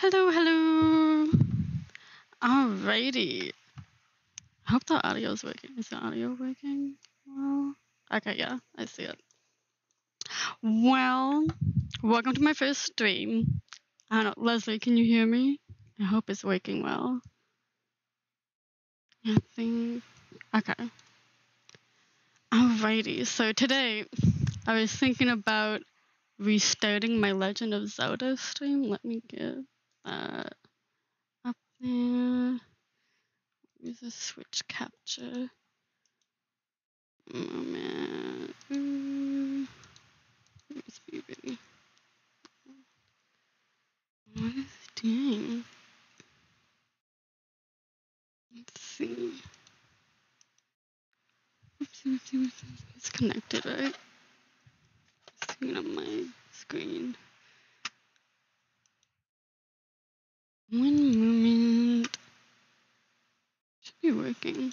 Hello, hello. Alrighty. I hope the audio is working. Is the audio working? Well, okay, yeah, I see it. Well, welcome to my first stream. I don't know, Leslie, can you hear me? I hope it's working well. I think, okay. Alrighty, so today I was thinking about restarting my Legend of Zelda stream. Let me get that up there. Use a Switch capture. Moment. Where's BB? What is it doing? Let's see. Oops. It's connected, right? Seeing on my screen. One moment. Should be working.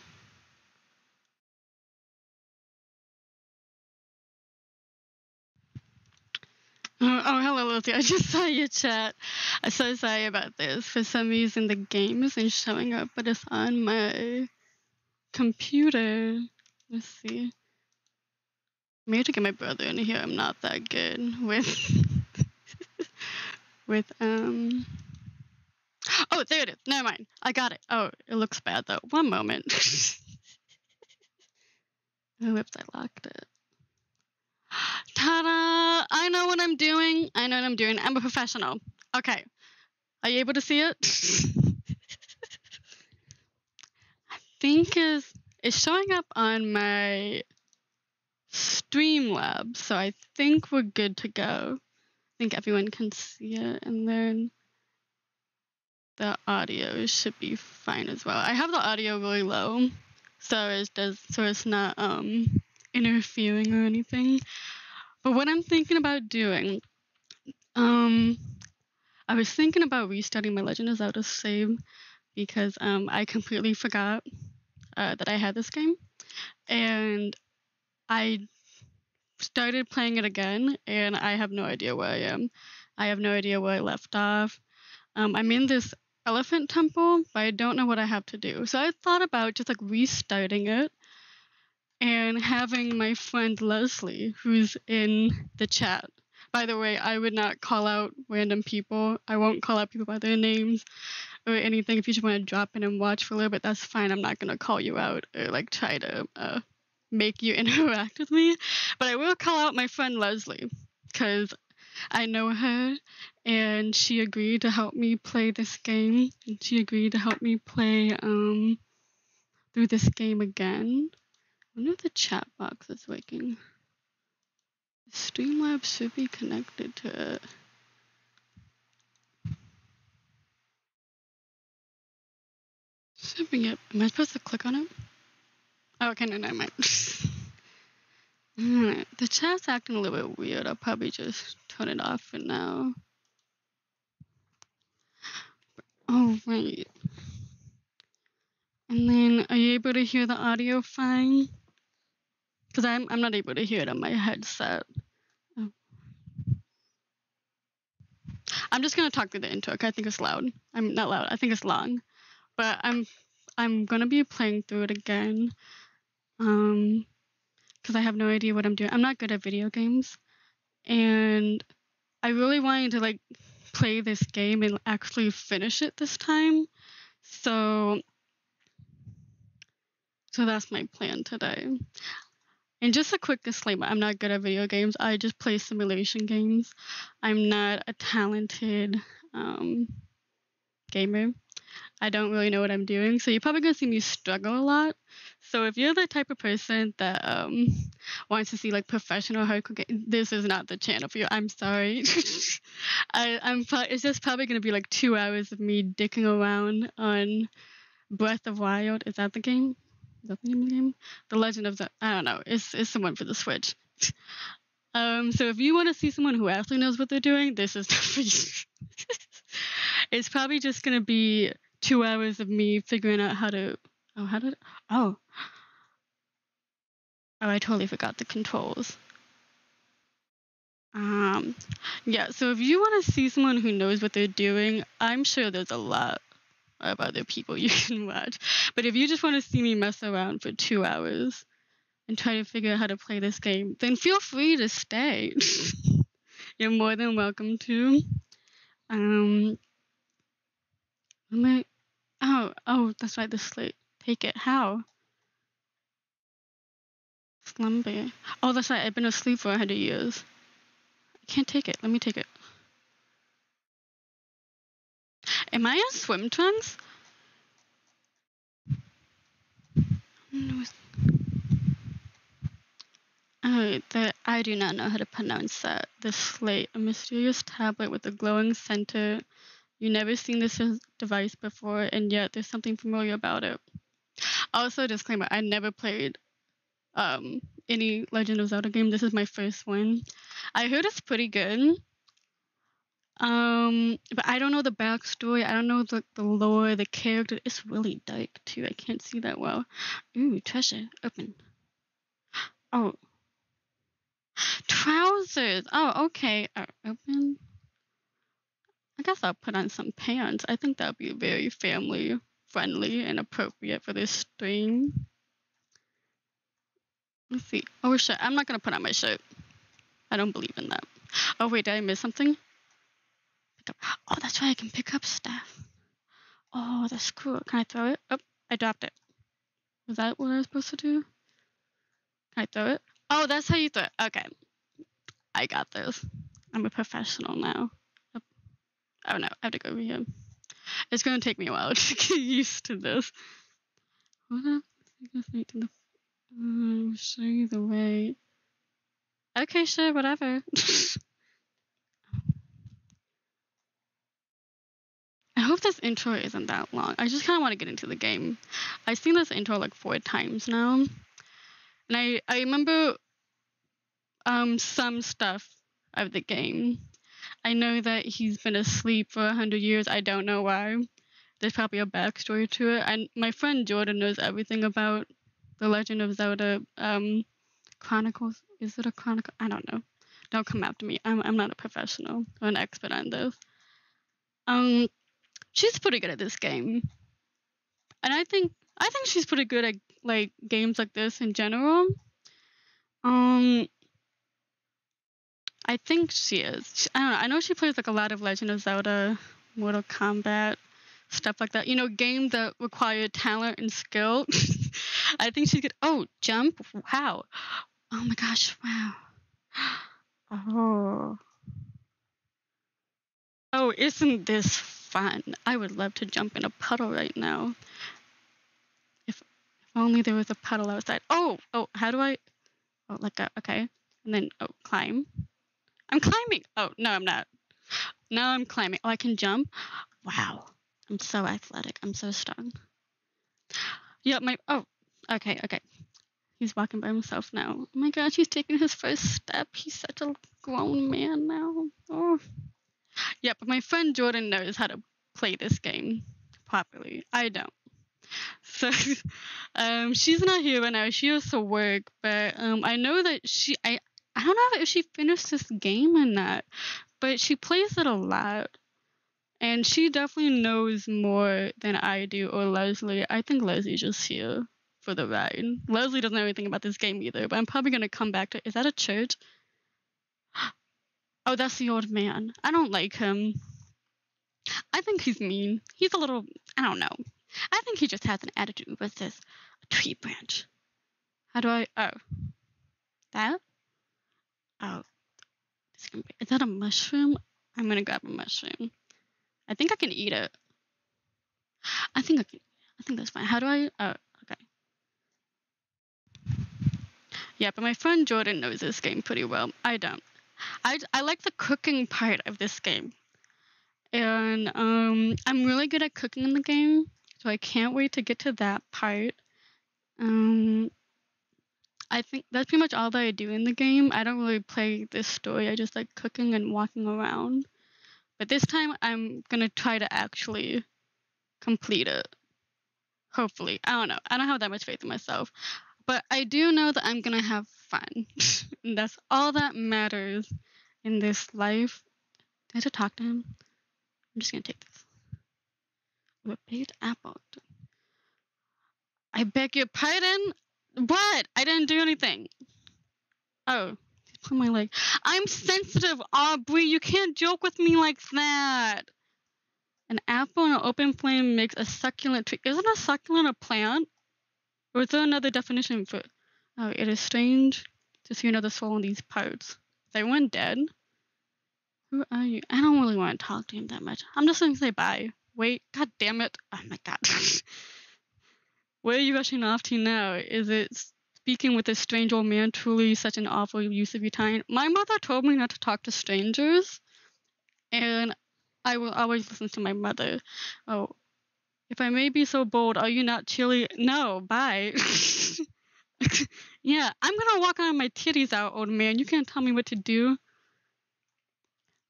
Oh, hello, Leslie. I just saw your chat. I'm so sorry about this. For some reason, the game isn't showing up, but it's on my computer. Let's see. Maybe to get my brother in here. I'm not that good with Oh, there it is. Never mind. I got it. Oh, it looks bad though. One moment. Oh, oops, I locked it. Ta-da! I know what I'm doing. I'm a professional. Okay. Are you able to see it? I think it's showing up on my Streamlab, so I think we're good to go. I think everyone can see it, and then the audio should be fine as well. I have the audio really low, so it's not interfering or anything. But what I'm thinking about doing, I was thinking about restarting my Legend of Zelda save because I completely forgot that I had this game, and I started playing it again, and I have no idea where I am. I have no idea where I left off. I'm in this elephant temple, but I don't know what I have to do. So I thought about just like restarting it and having my friend Leslie, who's in the chat. By the way, I would not call out random people. I won't call out people by their names or anything. If you just want to drop in and watch for a little bit, that's fine. I'm not going to call you out or like try to make you interact with me, but I will call out my friend Leslie because I know her, and she agreed to help me play this game, and she agreed to help me play through this game again. I wonder if the chat box is working. Streamlab should be connected to it. Should be up. Am I supposed to click on it? Oh, okay, no, never mind. Alright, the chat's acting a little bit weird. I'll probably just turn it off for now. Alright. And then, are you able to hear the audio fine? Because I'm not able to hear it on my headset. Oh. I'm just going to talk through the intro, because I think it's loud. I'm not loud, I think it's long. But I'm going to be playing through it again. Because I have no idea what I'm doing. I'm not good at video games, and I really wanted to like play this game and actually finish it this time. So that's my plan today. And just a quick disclaimer, I'm not good at video games. I just play simulation games. I'm not a talented gamer. I don't really know what I'm doing, so you're probably going to see me struggle a lot. So if you're the type of person that wants to see like professional hardcore games, this is not the channel for you. I'm sorry. It's just probably going to be like 2 hours of me dicking around on Breath of the Wild. Is that the game? Is that the name of the game? The Legend of Zelda. I don't know. It's the one for the Switch. So if you want to see someone who actually knows what they're doing, this is not for you. It's probably just going to be 2 hours of me figuring out how to... Oh, how did... Oh. Oh, I totally forgot the controls. Yeah, so if you want to see someone who knows what they're doing, I'm sure there's a lot of other people you can watch. But if you just want to see me mess around for 2 hours and try to figure out how to play this game, then feel free to stay. You're more than welcome to. Oh, that's right, the slate. Take it. How? Slumber. Oh, that's right, I've been asleep for 100 years. I can't take it. Let me take it. Am I in swim trunks? Alright, I do not know how to pronounce that. The slate, a mysterious tablet with a glowing center. You've never seen this device before, and yet there's something familiar about it. Also, disclaimer, I never played any Legend of Zelda game. This is my first one. I heard it's pretty good. But I don't know the backstory. I don't know the lore, the character. It's really dark, too. I can't see that well. Ooh, treasure. Open. Oh. Trousers. Oh, okay. Open. I guess I'll put on some pants. I think that'll be very family friendly and appropriate for this stream. Let's see. Oh, shit. I'm not going to put on my shirt. I don't believe in that. Oh, wait. Did I miss something? Pick up. Oh, that's right. I can pick up stuff. Oh, that's cool. Can I throw it? Oh, I dropped it. Was that what I was supposed to do? Can I throw it? Oh, that's how you throw it. Okay. I got this. I'm a professional now. Oh, no. I have to go over here. It's going to take me a while to get used to this. What up? I think the show you the way. Okay, sure, whatever. I hope this intro isn't that long. I just kind of want to get into the game. I've seen this intro like 4 times now. And I remember some stuff of the game. I know that he's been asleep for 100 years. I don't know why. There's probably a backstory to it. And my friend Jordan knows everything about The Legend of Zelda Chronicles. Is it a chronicle? I don't know. Don't come after me. I'm not a professional or an expert on this. She's pretty good at this game. And I think she's pretty good at like games like this in general. I think she is. I don't know. I know she plays like a lot of Legend of Zelda, Mortal Kombat, stuff like that. You know, games that require talent and skill. I think she could. Oh, jump! Wow! Oh my gosh! Wow! Oh! Oh! Isn't this fun? I would love to jump in a puddle right now. If only there was a puddle outside. Oh! Oh! How do I? Oh, let go. Okay. And then oh, climb. I'm climbing. Oh, no, I'm not. Now I'm climbing. Oh, I can jump. Wow. I'm so athletic. I'm so strong. Yeah, oh, okay, okay. He's walking by himself now. Oh my gosh, he's taking his first step. He's such a grown man now. Oh. Yeah, but my friend Jordan knows how to play this game properly. I don't. So she's not here right now. She has to work, but I know that she, I don't know if she finished this game or not, but she plays it a lot. And she definitely knows more than I do, or Leslie. I think Leslie's just here for the ride. Leslie doesn't know anything about this game either, but I'm probably going to come back to... Is that a church? Oh, that's the old man. I don't like him. I think he's mean. He's a little... I don't know. I think he just has an attitude with this tree branch. How do I... Oh. That? Oh, is that a mushroom? I'm gonna grab a mushroom. I think I can eat it. I think that's fine. How do I? Oh, okay. Yeah, but my friend Jordan knows this game pretty well. I don't. I like the cooking part of this game, and I'm really good at cooking in the game, so I can't wait to get to that part. I think that's pretty much all that I do in the game. I don't really play this story. I just like cooking and walking around. But this time I'm going to try to actually complete it. Hopefully. I don't know. I don't have that much faith in myself. But I do know that I'm going to have fun. And that's all that matters. in this live. Did I just talk to him? I'm just gonna take this. But paid Apple. I beg your pardon? What? I didn't do anything. Oh, put my leg. I'm sensitive, Aubrey. You can't joke with me like that. An apple in an open flame makes a succulent tree. Isn't a succulent a plant? Or is there another definition for it? Oh, it is strange to see another soul in these parts. Is everyone dead? Who are you? I don't really want to talk to him that much. I'm just going to say bye. Wait, god damn it. Oh my god. Where are you rushing off to now? Is it speaking with a strange old man truly such an awful use of your time? My mother told me not to talk to strangers, and I will always listen to my mother. Oh, if I may be so bold, are you not chilly? No, bye. Yeah, I'm gonna walk on my titties out, old man. You can't tell me what to do.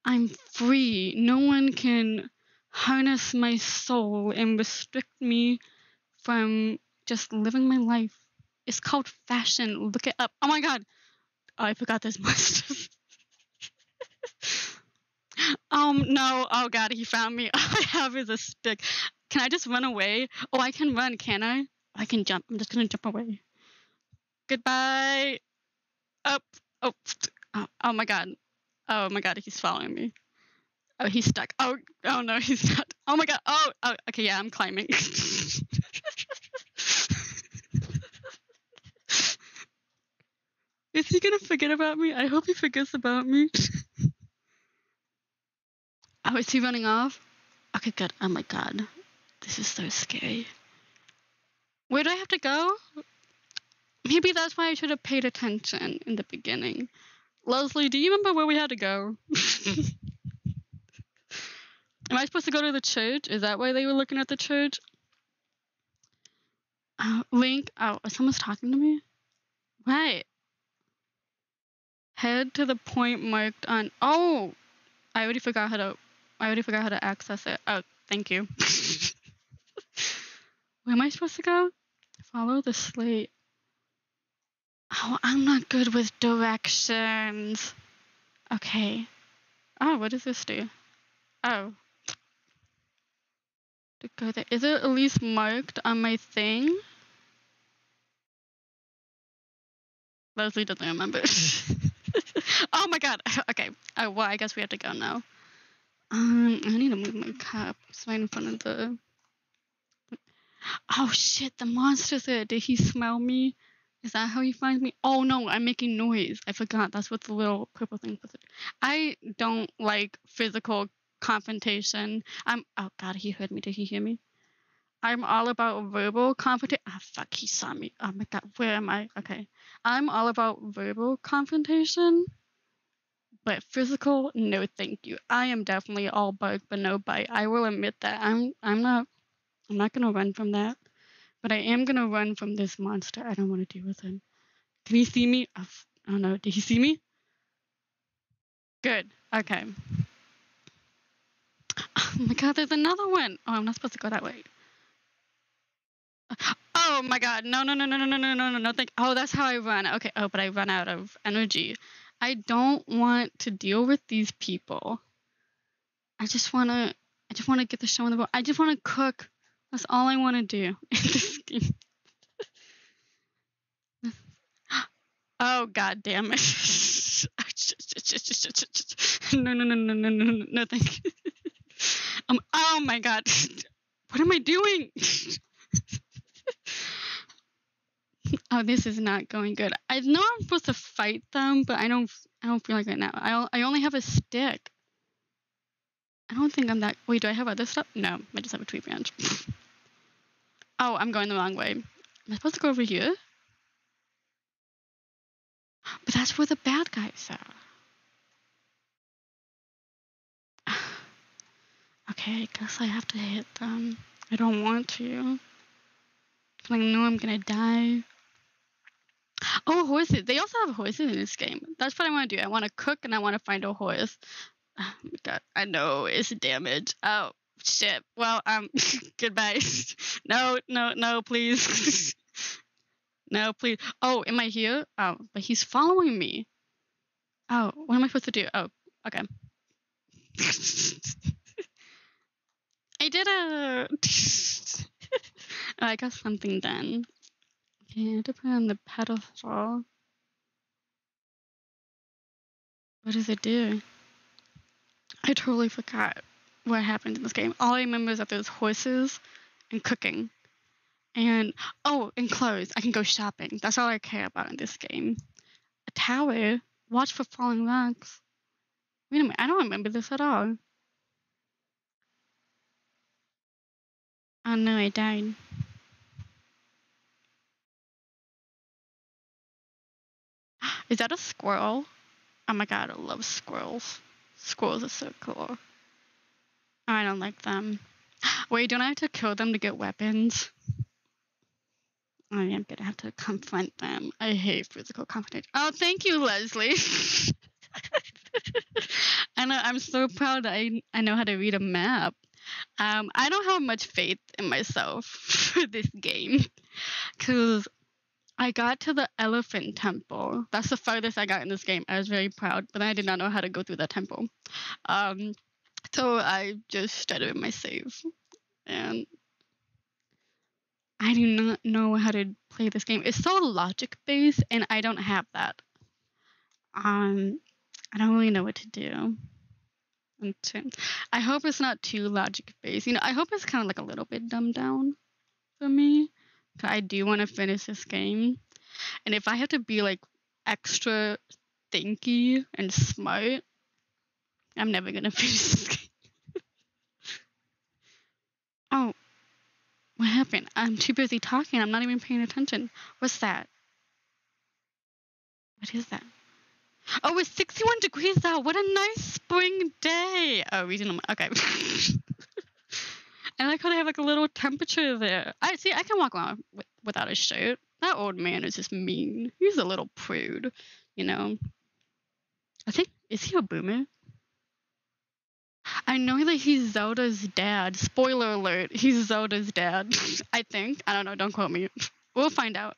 I'm free. No one can harness my soul and restrict me from just living my life. It's called fashion. Look it up. Oh my god. Oh, I forgot this mustache. No. Oh god, he found me. All I have is a stick. Can I just run away? Oh, I can run, can I? Oh, I can jump. I'm just gonna jump away. Goodbye. Up. Oh. Oh my god. Oh my god, he's following me. Oh, he's stuck. Oh no, he's not. Oh my god. Oh okay, yeah, I'm climbing. Is he gonna forget about me? I hope he forgets about me. Oh, is he running off? Okay, good. Oh my god. This is so scary. Where do I have to go? Maybe that's why I should have paid attention in the beginning. Leslie, do you remember where we had to go? Am I supposed to go to the church? Is that why they were looking at the church? Link. Oh, someone's talking to me? Right. Head to the point marked on. Oh, I already forgot how to access it. Oh, thank you. Where am I supposed to go? Follow the slate. Oh, I'm not good with directions. Okay. Oh, what does this do? Oh. To go there. Is it at least marked on my thing? Leslie doesn't remember. Oh my god. Okay. Oh, well, I guess we have to go now. I need to move my cup. It's right in front of the... Oh shit, the monster's there. Did he smell me? Is that how he finds me? Oh no, I'm making noise. I forgot. That's what the little purple thing was. I don't like physical confrontation. Oh god, he heard me. Did he hear me? I'm all about verbal confrontation. Ah, fuck, he saw me. Oh my god, where am I? Okay. I'm all about verbal confrontation, but physical, no thank you. I am definitely all bark but no bite. I will admit that. I'm not gonna run from that, but I am gonna run from this monster. I don't want to deal with him. Can he see me? Oh, I don't know. Did he see me? Good. Okay. Oh my god, there's another one. Oh, I'm not supposed to go that way. Oh my god, no, thank. Oh, that's how I run. Okay. Oh, but I run out of energy. I don't want to deal with these people. I just wanna get the show on the boat. I just wanna cook. That's all I wanna do in this game. Oh god damn it. No, thank you. Oh my god. What am I doing? Oh, this is not going good. I know I'm supposed to fight them, but I don't feel like it now. I only have a stick. I don't think I'm that. Wait, do I have other stuff? No, I just have a tree branch. Oh, I'm going the wrong way. Am I supposed to go over here? But that's where the bad guys are. Okay, I guess I have to hit them. I don't want to. I know I'm gonna die. Oh, horses. They also have horses in this game. That's what I want to do. I want to cook and I want to find a horse. Oh my god. I know it's damage. Oh shit. Well, goodbye. No, please. No, please. Oh, am I here? Oh, but he's following me. Oh, what am I supposed to do? Oh, Okay. I did it! Oh, I got something done. Okay, I had to put on the pedestal. What does it do? I totally forgot what happened in this game. All I remember is that there's horses and cooking. And, oh, and clothes. I can go shopping. That's all I care about in this game. A tower? Watch for falling rocks. Wait a minute, I don't remember this at all. Oh no, I died. Is that a squirrel? Oh my god, I love squirrels. Squirrels are so cool. I don't like them. Wait, don't I have to kill them to get weapons? I am gonna have to confront them. I hate physical confrontation. Oh, thank you, Leslie. I know, I'm so proud that I know how to read a map. I don't have much faith in myself for this game. Because I got to the elephant temple. That's the farthest I got in this game. I was very proud, but I did not know how to go through that temple. So I just started with my save. And I do not know how to play this game. It's so logic-based, and I don't have that. I don't really know what to do. I hope it's not too logic-based. You know, I hope it's kind of like a little bit dumbed down for me. I do want to finish this game. And if I have to be like extra thinky and smart, I'm never going to finish this game. Oh, what happened? I'm too busy talking. I'm not even paying attention. What's that? What is that? Oh, it's 61 degrees out. What a nice spring day. Oh, reasonable. Okay. And I kind of have like a little temperature there. I see. I can walk around without a shirt. That old man is just mean. He's a little prude, you know. I think, is he a boomer? I know that he's Zelda's dad. Spoiler alert. He's Zelda's dad. I think. I don't know. Don't quote me. We'll find out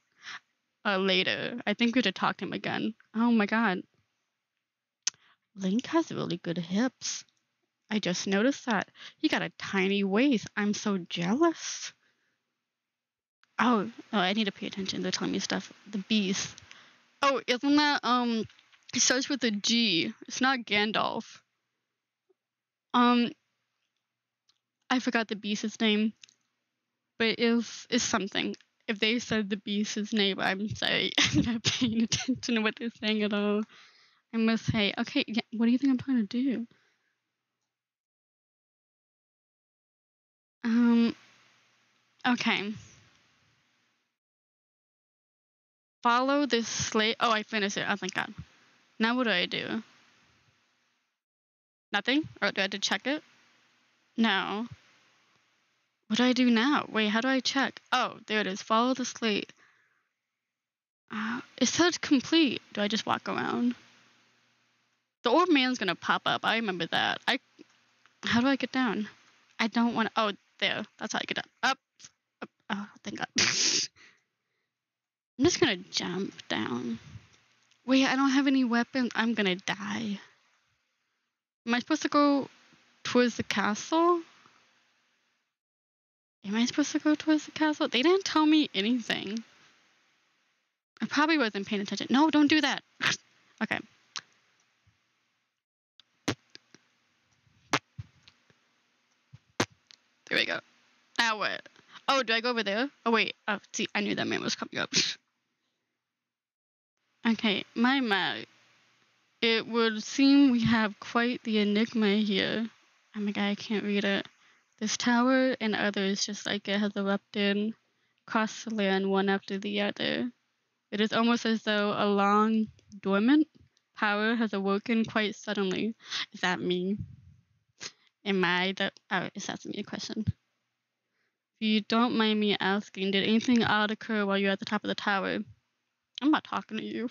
later. I think we should talk to him again. Oh my god. Link has really good hips. I just noticed that. He got a tiny waist. I'm so jealous. Oh, I need to pay attention. They're telling me stuff. The beast. Oh, isn't that, it starts with a G. It's not Gandalf. I forgot the beast's name. But it's something. If they said the beast's name, I'm sorry. I'm not paying attention to what they're saying at all. I must say, okay, yeah, what do you think I'm trying to do? Okay. Follow this slate. Oh, I finished it. Oh, thank God. Now what do I do? Nothing? Or do I have to check it? No. What do I do now? Wait, how do I check? Oh, there it is. Follow the slate. It says complete. Do I just walk around? The old man's gonna pop up. I remember that. How do I get down? I don't want to. Oh, there. That's how I get up. Up. Oh, thank God. I'm just gonna jump down. Wait, I don't have any weapons. I'm gonna die. Am I supposed to go towards the castle? Am I supposed to go towards the castle? They didn't tell me anything. I probably wasn't paying attention. No, don't do that. Okay. There we go. Now what? Oh, do I go over there? Oh, wait. Oh, see, I knew that man was coming up. Okay, my map. It would seem we have quite the enigma here. Oh my god, I can't read it. This tower and others, just like it, has erupted across the land one after the other. It is almost as though a long dormant power has awoken quite suddenly. Is that me? Am I the... Oh, it's asking me a question. If you don't mind me asking, did anything odd occur while you were at the top of the tower? I'm not talking to you.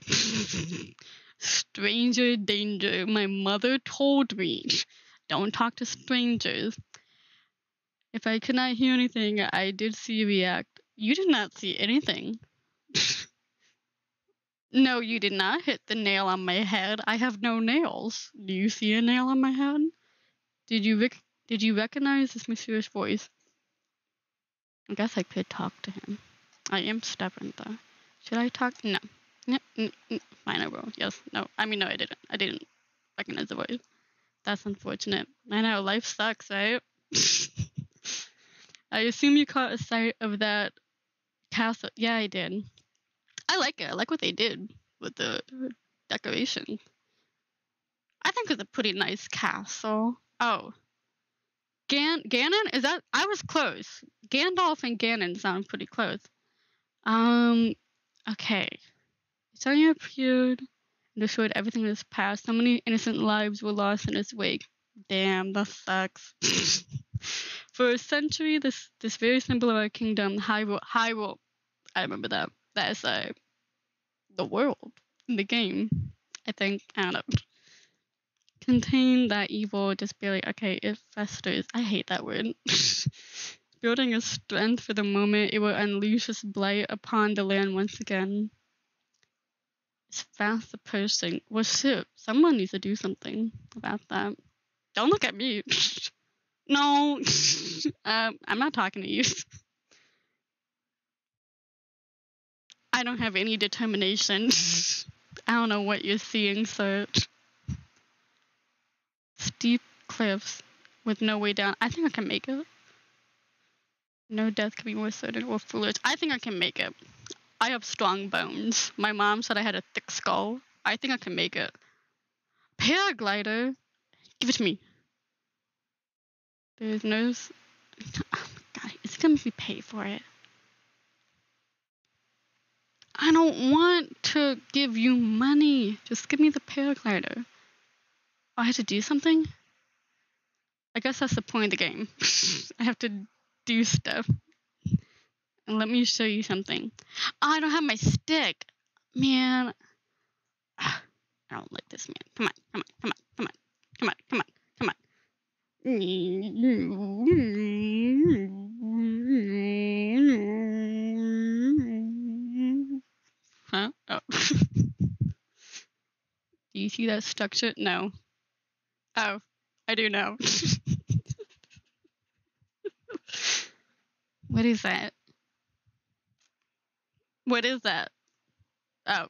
Stranger danger. My mother told me. Don't talk to strangers. If I could not hear anything, I did see you react. You did not see anything. No, you did not hit the nail on my head. I have no nails. Do you see a nail on my head? Did you recognize this mysterious voice? I guess I could talk to him. I am stubborn, though. Should I talk? No. No. Fine, I will. Yes. No. I mean, no, I didn't. I didn't recognize the voice. That's unfortunate. I know. Life sucks, right? I assume you caught a sight of that castle. Yeah, I did. I like it. I like what they did with the decoration. I think it's a pretty nice castle. Oh. Ganon? Is that? I was close. Gandalf and Ganon sound pretty close. Okay. Zarya appeared and destroyed everything in his past. So many innocent lives were lost in his wake. Damn, that sucks. For a century, this very symbol of our kingdom, Hyrule, I remember that. That is the world in the game, I think. I don't know. Contain that evil, just be like, okay, it festers. I hate that word. Building its strength for the moment, it will unleash its blight upon the land once again. It's fast approaching. Well, shit, someone needs to do something about that. Don't look at me. No, I'm not talking to you. I don't have any determination. I don't know what you're seeing, sir. Steep cliffs with no way down. I think I can make it. No death can be more certain or foolish. I think I can make it. I have strong bones. My mom said I had a thick skull. I think I can make it. Paraglider? Give it to me. There's no... Oh my god, it's gonna make me pay for it. I don't want to give you money. Just give me the paraglider. Oh, I have to do something? I guess that's the point of the game. I have to do stuff. And let me show you something. Oh, I don't have my stick. Man. I don't like this, man. Come on. Huh? Oh. Do you see that structure? No. Oh, I do know. What is that? What is that? Oh.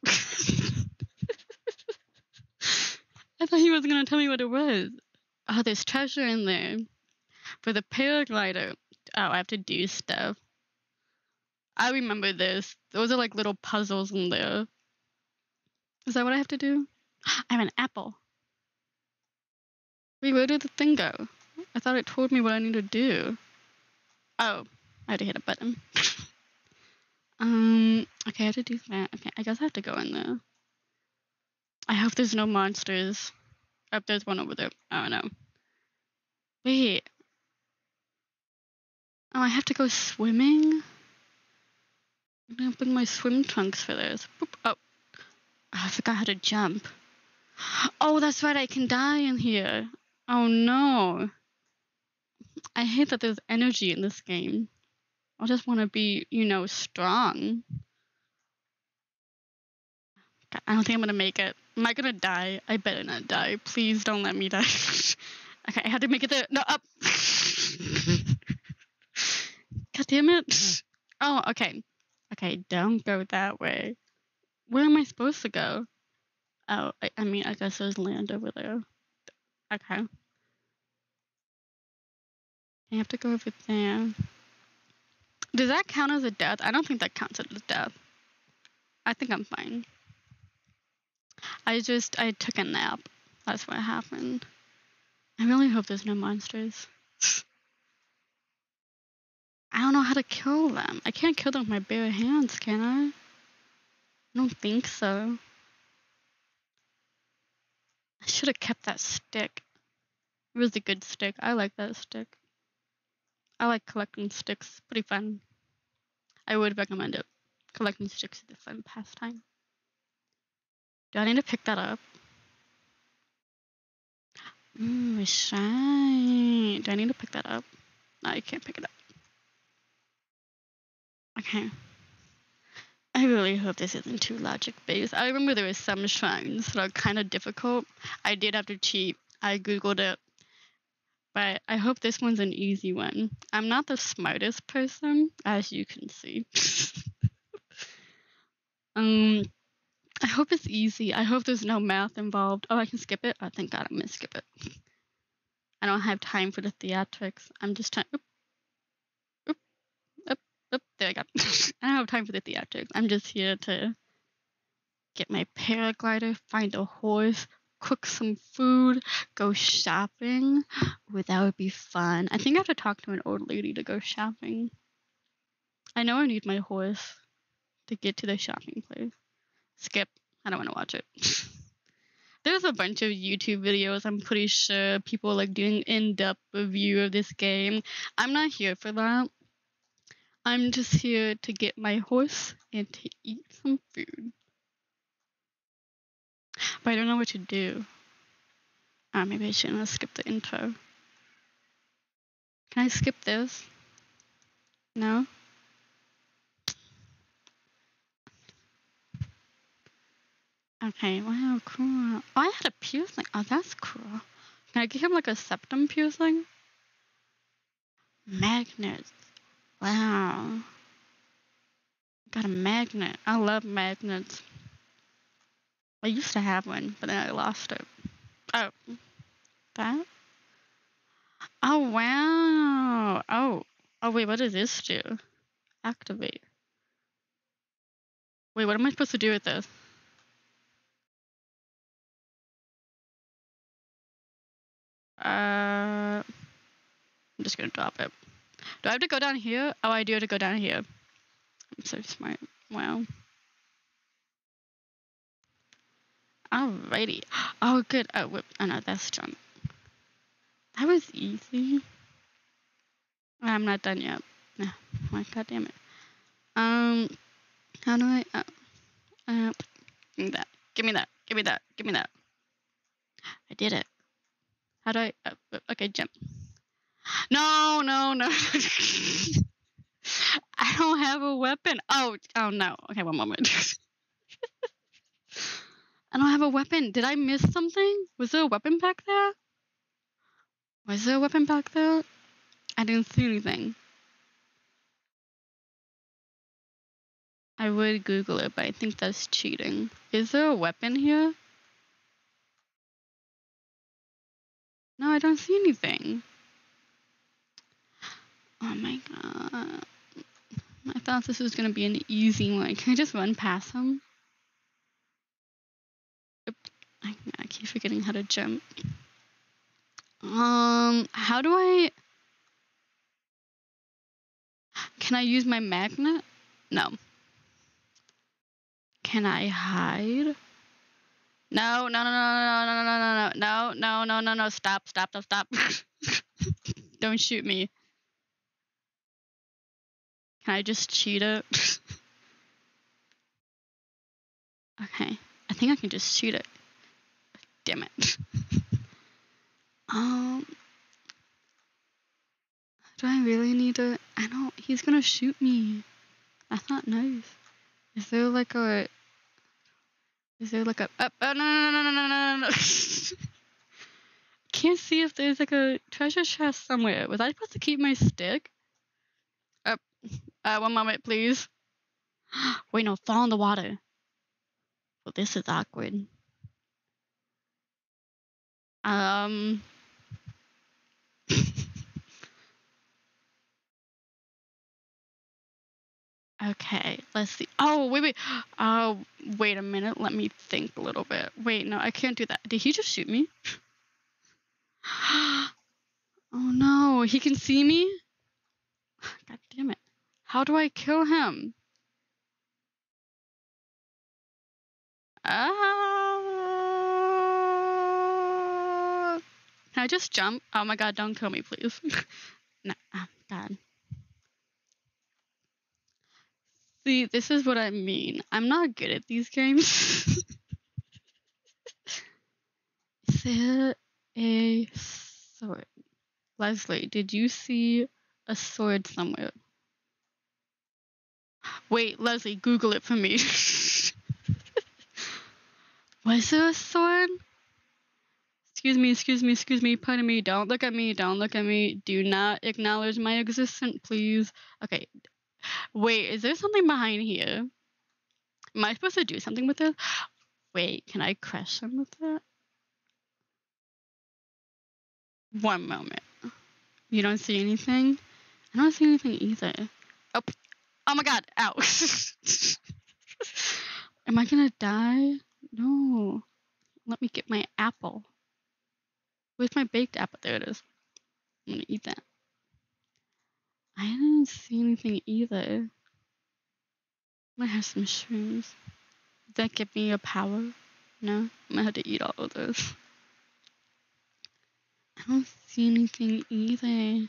I thought he wasn't going to tell me what it was. Oh, there's treasure in there. For the paraglider. Oh, I have to do stuff. I remember this. Those are like little puzzles in there. Is that what I have to do? I have an apple. Wait, where did the thing go? I thought it told me what I need to do. Oh, I had to hit a button. Okay, I have to do that. Okay, I guess I have to go in there. I hope there's no monsters. Oh, there's one over there. Oh, no. Wait. Oh, I have to go swimming? I'm gonna bring my swim trunks for this. Boop. Oh. Oh, I forgot how to jump. Oh, that's right, I can die in here. Oh, no. I hate that there's energy in this game. I just want to be, you know, strong. God, I don't think I'm going to make it. Am I going to die? I better not die. Please don't let me die. Okay, I had to make it there. No, up. God damn it. Oh, okay. Okay, don't go that way. Where am I supposed to go? Oh, I mean, I guess there's land over there. Okay. I have to go over there. Does that count as a death? I don't think that counts as a death. I think I'm fine. I took a nap. That's what happened. I really hope there's no monsters. I don't know how to kill them. I can't kill them with my bare hands, can I? I don't think so. I should have kept that stick. It was a good stick. I like that stick. I like collecting sticks. It's pretty fun. I would recommend it. Collecting sticks is a fun pastime. Do I need to pick that up? Shine. Do I need to pick that up? No, you can't pick it up. Okay. I really hope this isn't too logic-based. I remember there were some shrines that are kind of difficult. I did have to cheat. I googled it. But I hope this one's an easy one. I'm not the smartest person, as you can see. I hope it's easy. I hope there's no math involved. Oh, I can skip it? Oh, thank God, I'm going to skip it. I don't have time for the theatrics. I'm just trying... There I go. I don't have time for the theatrics. I'm just here to get my paraglider, find a horse, cook some food, go shopping. Ooh, that would be fun. I think I have to talk to an old lady to go shopping. I know I need my horse to get to the shopping place. Skip. I don't want to watch it. There's a bunch of YouTube videos, I'm pretty sure, people like doing in-depth review of this game. I'm not here for that. I'm just here to get my horse and to eat some food. But I don't know what to do. Ah, maybe I shouldn't have skipped the intro. Can I skip this? No? Okay, wow, cool. Oh, I had a piercing. Oh, that's cool. Can I give him like a septum piercing? Magnets. Wow. Got a magnet. I love magnets. I used to have one, but then I lost it. Oh. That? Oh, wow. Oh. Oh, wait, what does this do? Activate. Wait, what am I supposed to do with this? I'm just gonna drop it. Do I have to go down here? Oh, I do have to go down here. I'm so smart. Wow. Alrighty. Oh, good. Oh, whoop. Oh, no, that's jump. That was easy. I'm not done yet. No. Oh, God damn it. How do I... give me that. Give me that. Give me that. Give me that. I did it. How do I... okay, jump. No, no, no. I don't have a weapon. Oh, oh no. Okay, one moment. I don't have a weapon. Did I miss something? Was there a weapon back there? Was there a weapon back there? I didn't see anything. I would Google it, but I think that's cheating. Is there a weapon here? No, I don't see anything. Oh my God. I thought this was going to be an easy one. Can I just run past him? Oops. I keep forgetting how to jump. How do I... Can I use my magnet? No. Can I hide? No, no, no, no, no, no, no, no, no, no, no, no, no, stop, stop, stop, stop. Don't shoot me. Can I just cheat it? Okay, I think I can just cheat it. Damn it. Do I really need to? I don't, he's gonna shoot me. That's not nice. Is there like a, oh, no, no, no, no, no, no, no, no. Can't see if there's like a treasure chest somewhere. Was I supposed to keep my stick? One moment, please. Wait, no, fall in the water. Well, this is awkward. Okay, let's see. Oh, wait, wait. Wait a minute. Let me think a little bit. Wait, no, I can't do that. Did he just shoot me? Oh, no. He can see me? God damn it. How do I kill him? Can I just jump? Oh my God, don't kill me, please. No, oh God. See, this is what I mean. I'm not good at these games. Is there a sword? Leslie, did you see a sword somewhere? Wait, Leslie, Google it for me. Was there a sword? Excuse me, excuse me, excuse me, pardon me, don't look at me, don't look at me. Do not acknowledge my existence, please. Okay, wait, is there something behind here? Am I supposed to do something with it? Wait, can I crush him with that? One moment. You don't see anything? I don't see anything either. Oh, oh my god, ow. Am I gonna die? No. Let me get my apple. Where's my baked apple? There it is. I'm gonna eat that. I didn't see anything either. I might have some shrooms. Does that give me a power? No? I might have to eat all of those. I don't see anything either.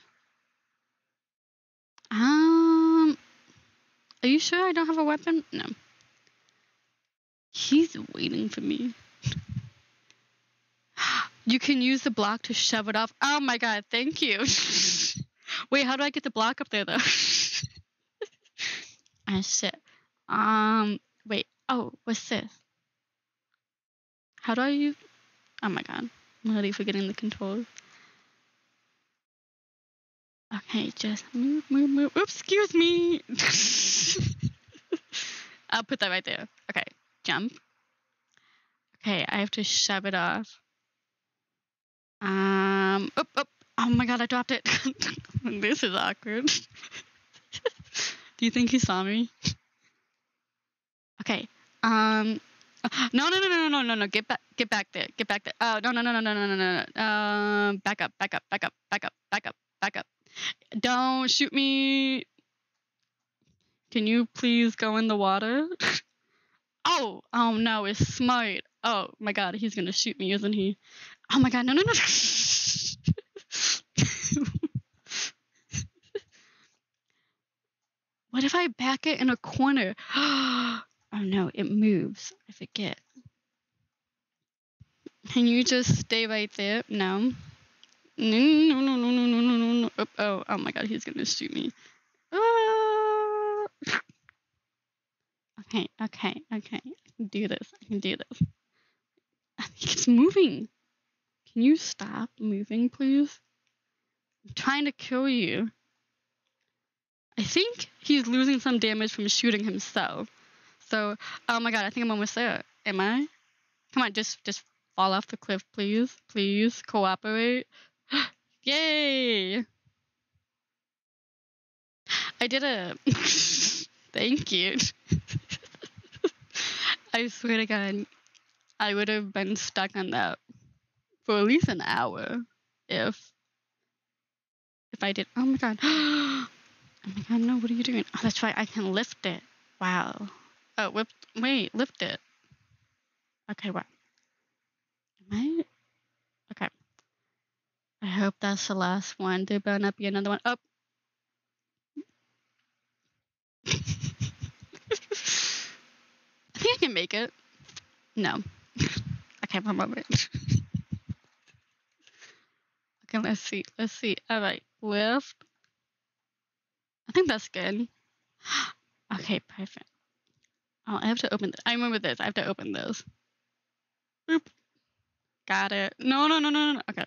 Are you sure I don't have a weapon? No. He's waiting for me. You can use the block to shove it off. Oh my god, thank you. Wait, how do I get the block up there though? Ah, shit. Wait. Oh, what's this? How do I use... Oh my god. I'm already forgetting the controls. Okay, just move, move, move. Oops, excuse me. I'll put that right there. Okay, jump. Okay, I have to shove it off. Oop, oop. Oh my god, I dropped it. This is awkward. Do you think he saw me? Okay. No, no, no, no, no, no, no. Get back there. Get back there. Oh, no, no, no, no, no, no, no, no. Back up, back up, back up, back up, back up, back up. Don't shoot me. Can you please go in the water? Oh, oh no, it's smart. Oh my god, he's gonna shoot me, isn't he? Oh my god, no, no, no. What if I back it in a corner? Oh no, it moves. I forget. Can you just stay right there? No. No, no, no, no, no, no, no, no, no. Oh, oh, oh my god, he's gonna shoot me. Okay, okay, okay. I can do this. I can do this. I think it's moving. Can you stop moving, please? I'm trying to kill you. I think he's losing some damage from shooting himself. So, oh my god, I think I'm almost there. Am I? Come on, just fall off the cliff, please. Please, cooperate. Yay! I did it. Thank you. I swear to god, I would have been stuck on that for at least an hour if I did. Oh my god. Oh my god, no, what are you doing? Oh, that's right, I can lift it. Wow. Oh, wait, lift it. Okay, wow. Am I? Okay. I hope that's the last one. There better not be another one. Oh. I think I can make it. No. Okay, one moment. Okay, let's see. Let's see. All right, lift. I think that's good. Okay, perfect. Oh, I have to open this. I remember this. I have to open this. Boop. Got it. No, no, no, no, no. Okay.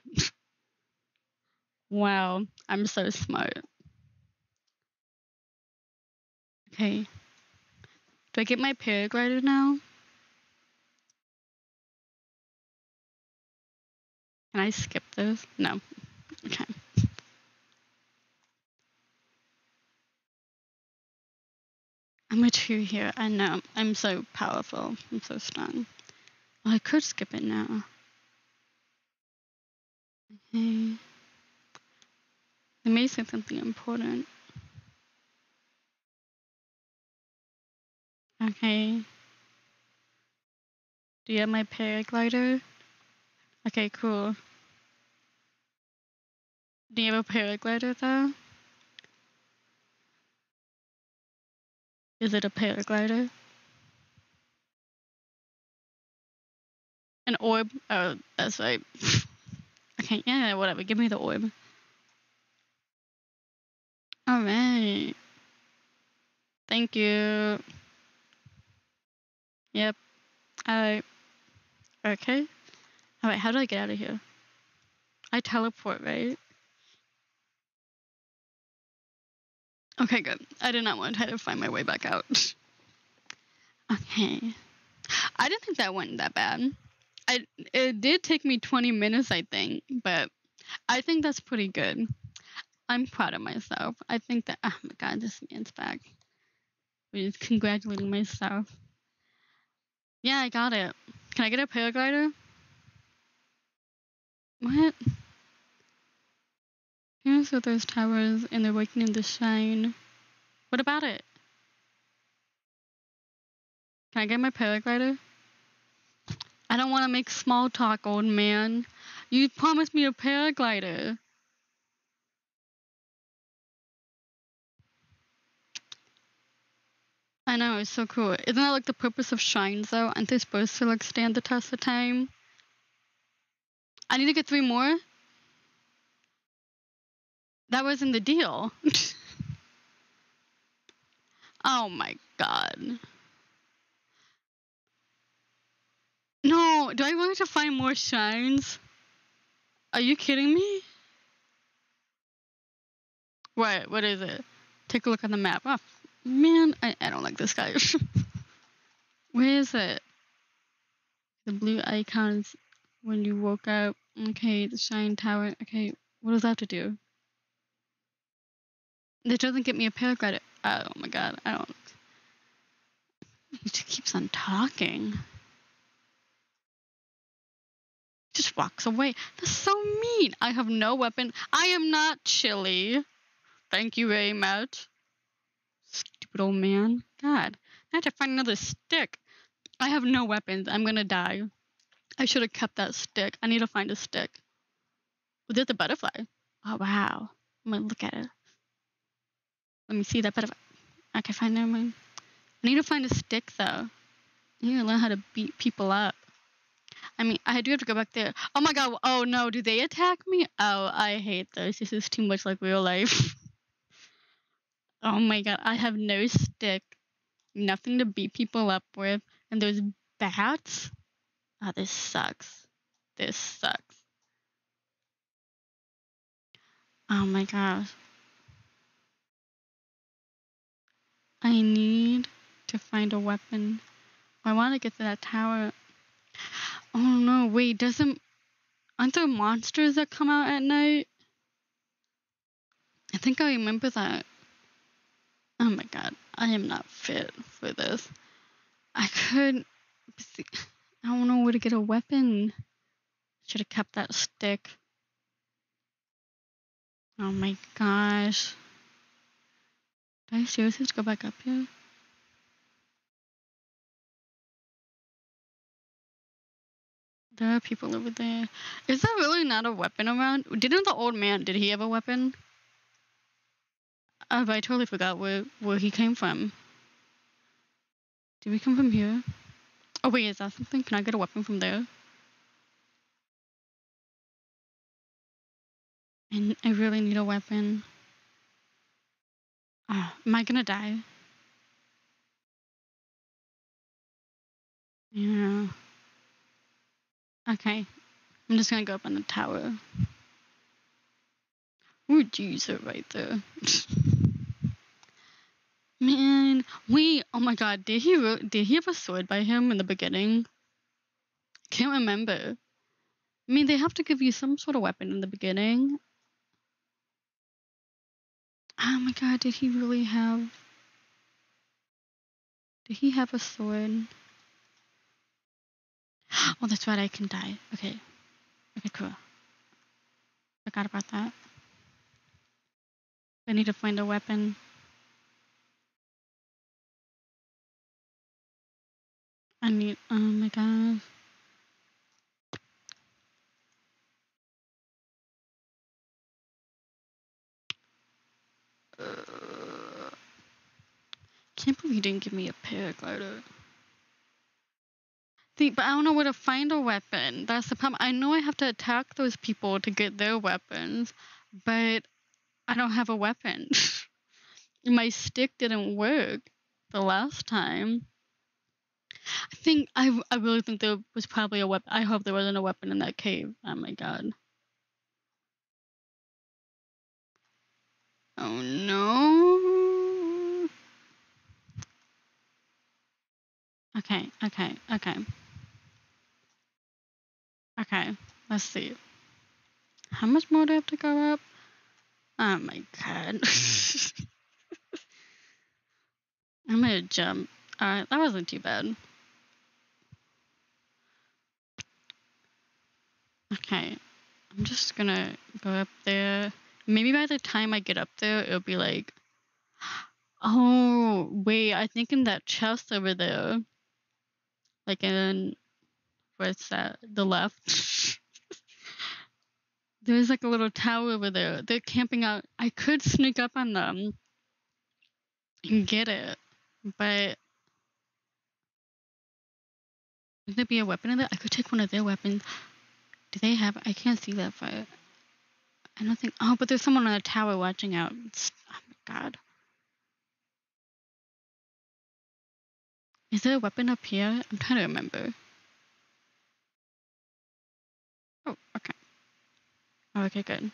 Wow. I'm so smart. Okay. Do I get my paraglider now? Can I skip this? No. Okay. I'm a two here, I know. I'm so powerful. I'm so strong. Well, I could skip it now. Okay. They may say something important. Okay. Do you have my paraglider? Okay, cool. Do you have a paraglider though? Is it a paraglider? An orb? Oh, that's right. Okay, yeah, whatever. Give me the orb. Alright. Thank you. Yep. Alright. Okay. Alright, how do I get out of here? I teleport, right? Okay, good. I did not want to try to find my way back out. Okay. I didn't think that went that bad. It did take me 20 minutes, I think, but I think that's pretty good. I'm proud of myself. I think that, oh my god, this man's back. I'm just congratulating myself. Yeah, I got it. Can I get a paraglider? What? Here's with those towers and they're working in the shine. What about it? Can I get my paraglider? I don't want to make small talk, old man. You promised me a paraglider. I know, it's so cool. Isn't that like the purpose of shrines though? Aren't they supposed to like stand the test of time? I need to get 3 more? That wasn't the deal. Oh my god. No, do I want to find more shrines? Are you kidding me? What is it? Take a look on the map. Oh, man, I don't like this guy. Where is it? The blue icons when you woke up. Okay, the shrine tower. Okay, what does that have to do? It doesn't get me a paraglider. Oh my god, I don't. He just keeps on talking. Just walks away. That's so mean. I have no weapon. I am not chilly. Thank you very much. Stupid old man. God, I have to find another stick. I have no weapons. I'm gonna die. I should have kept that stick. I need to find a stick. Oh, there's a butterfly. Oh, wow. I'm gonna look at it. Let me see that butterfly. Okay, fine, never mind. I need to find a stick, though. I need to learn how to beat people up. I mean, I do have to go back there. Oh my god, oh no, do they attack me? Oh, I hate those. This is too much like real life. Oh my god, I have no stick. Nothing to beat people up with. And those bats? Oh, this sucks. This sucks. Oh my gosh. I need to find a weapon. I want to get to that tower. Oh no, wait, aren't there monsters that come out at night? I think I remember that. Oh my god, I am not fit for this. I don't know where to get a weapon. Should have kept that stick. Oh my gosh. Do I seriously have to go back up here? There are people over there. Is there really not a weapon around? Didn't the old man, did he have a weapon? Oh, but I totally forgot where he came from. Did we come from here? Oh wait, is that something? Can I get a weapon from there? And I really need a weapon. Oh, am I gonna die? Yeah. Okay, I'm just gonna go up on the tower. Ooh, geez, they're right there. Man, wait, oh my god, did he have a sword by him in the beginning? Can't remember. I mean, they have to give you some sort of weapon in the beginning. Oh my god, did he have a sword? Oh, that's right, I can die. Okay. Okay, cool. Forgot about that. I need to find a weapon. Oh my gosh. Can't believe you didn't give me a paraglider. But I don't know where to find a weapon. That's the problem. I know I have to attack those people to get their weapons, but I don't have a weapon. My stick didn't work. the last time. I think I really think there was probably a weapon. I hope there wasn't a weapon in that cave. Oh my god. Oh no. Okay, let's see. How much more do I have to go up? Oh my god. I'm gonna jump. Alright, that wasn't too bad. Okay, I'm just gonna go up there. Maybe by the time I get up there, it'll be like, oh, wait, I think in that chest over there, like in, what's that, the left? There's like a little tower over there. They're camping out. I could sneak up on them and get it, but would there be a weapon in there? I could take one of their weapons. Do they have? I can't see that far. I don't think. Oh, but there's someone on the tower watching out. It's, oh my god. Is there a weapon up here? I'm trying to remember. Oh, okay. Oh, okay, good.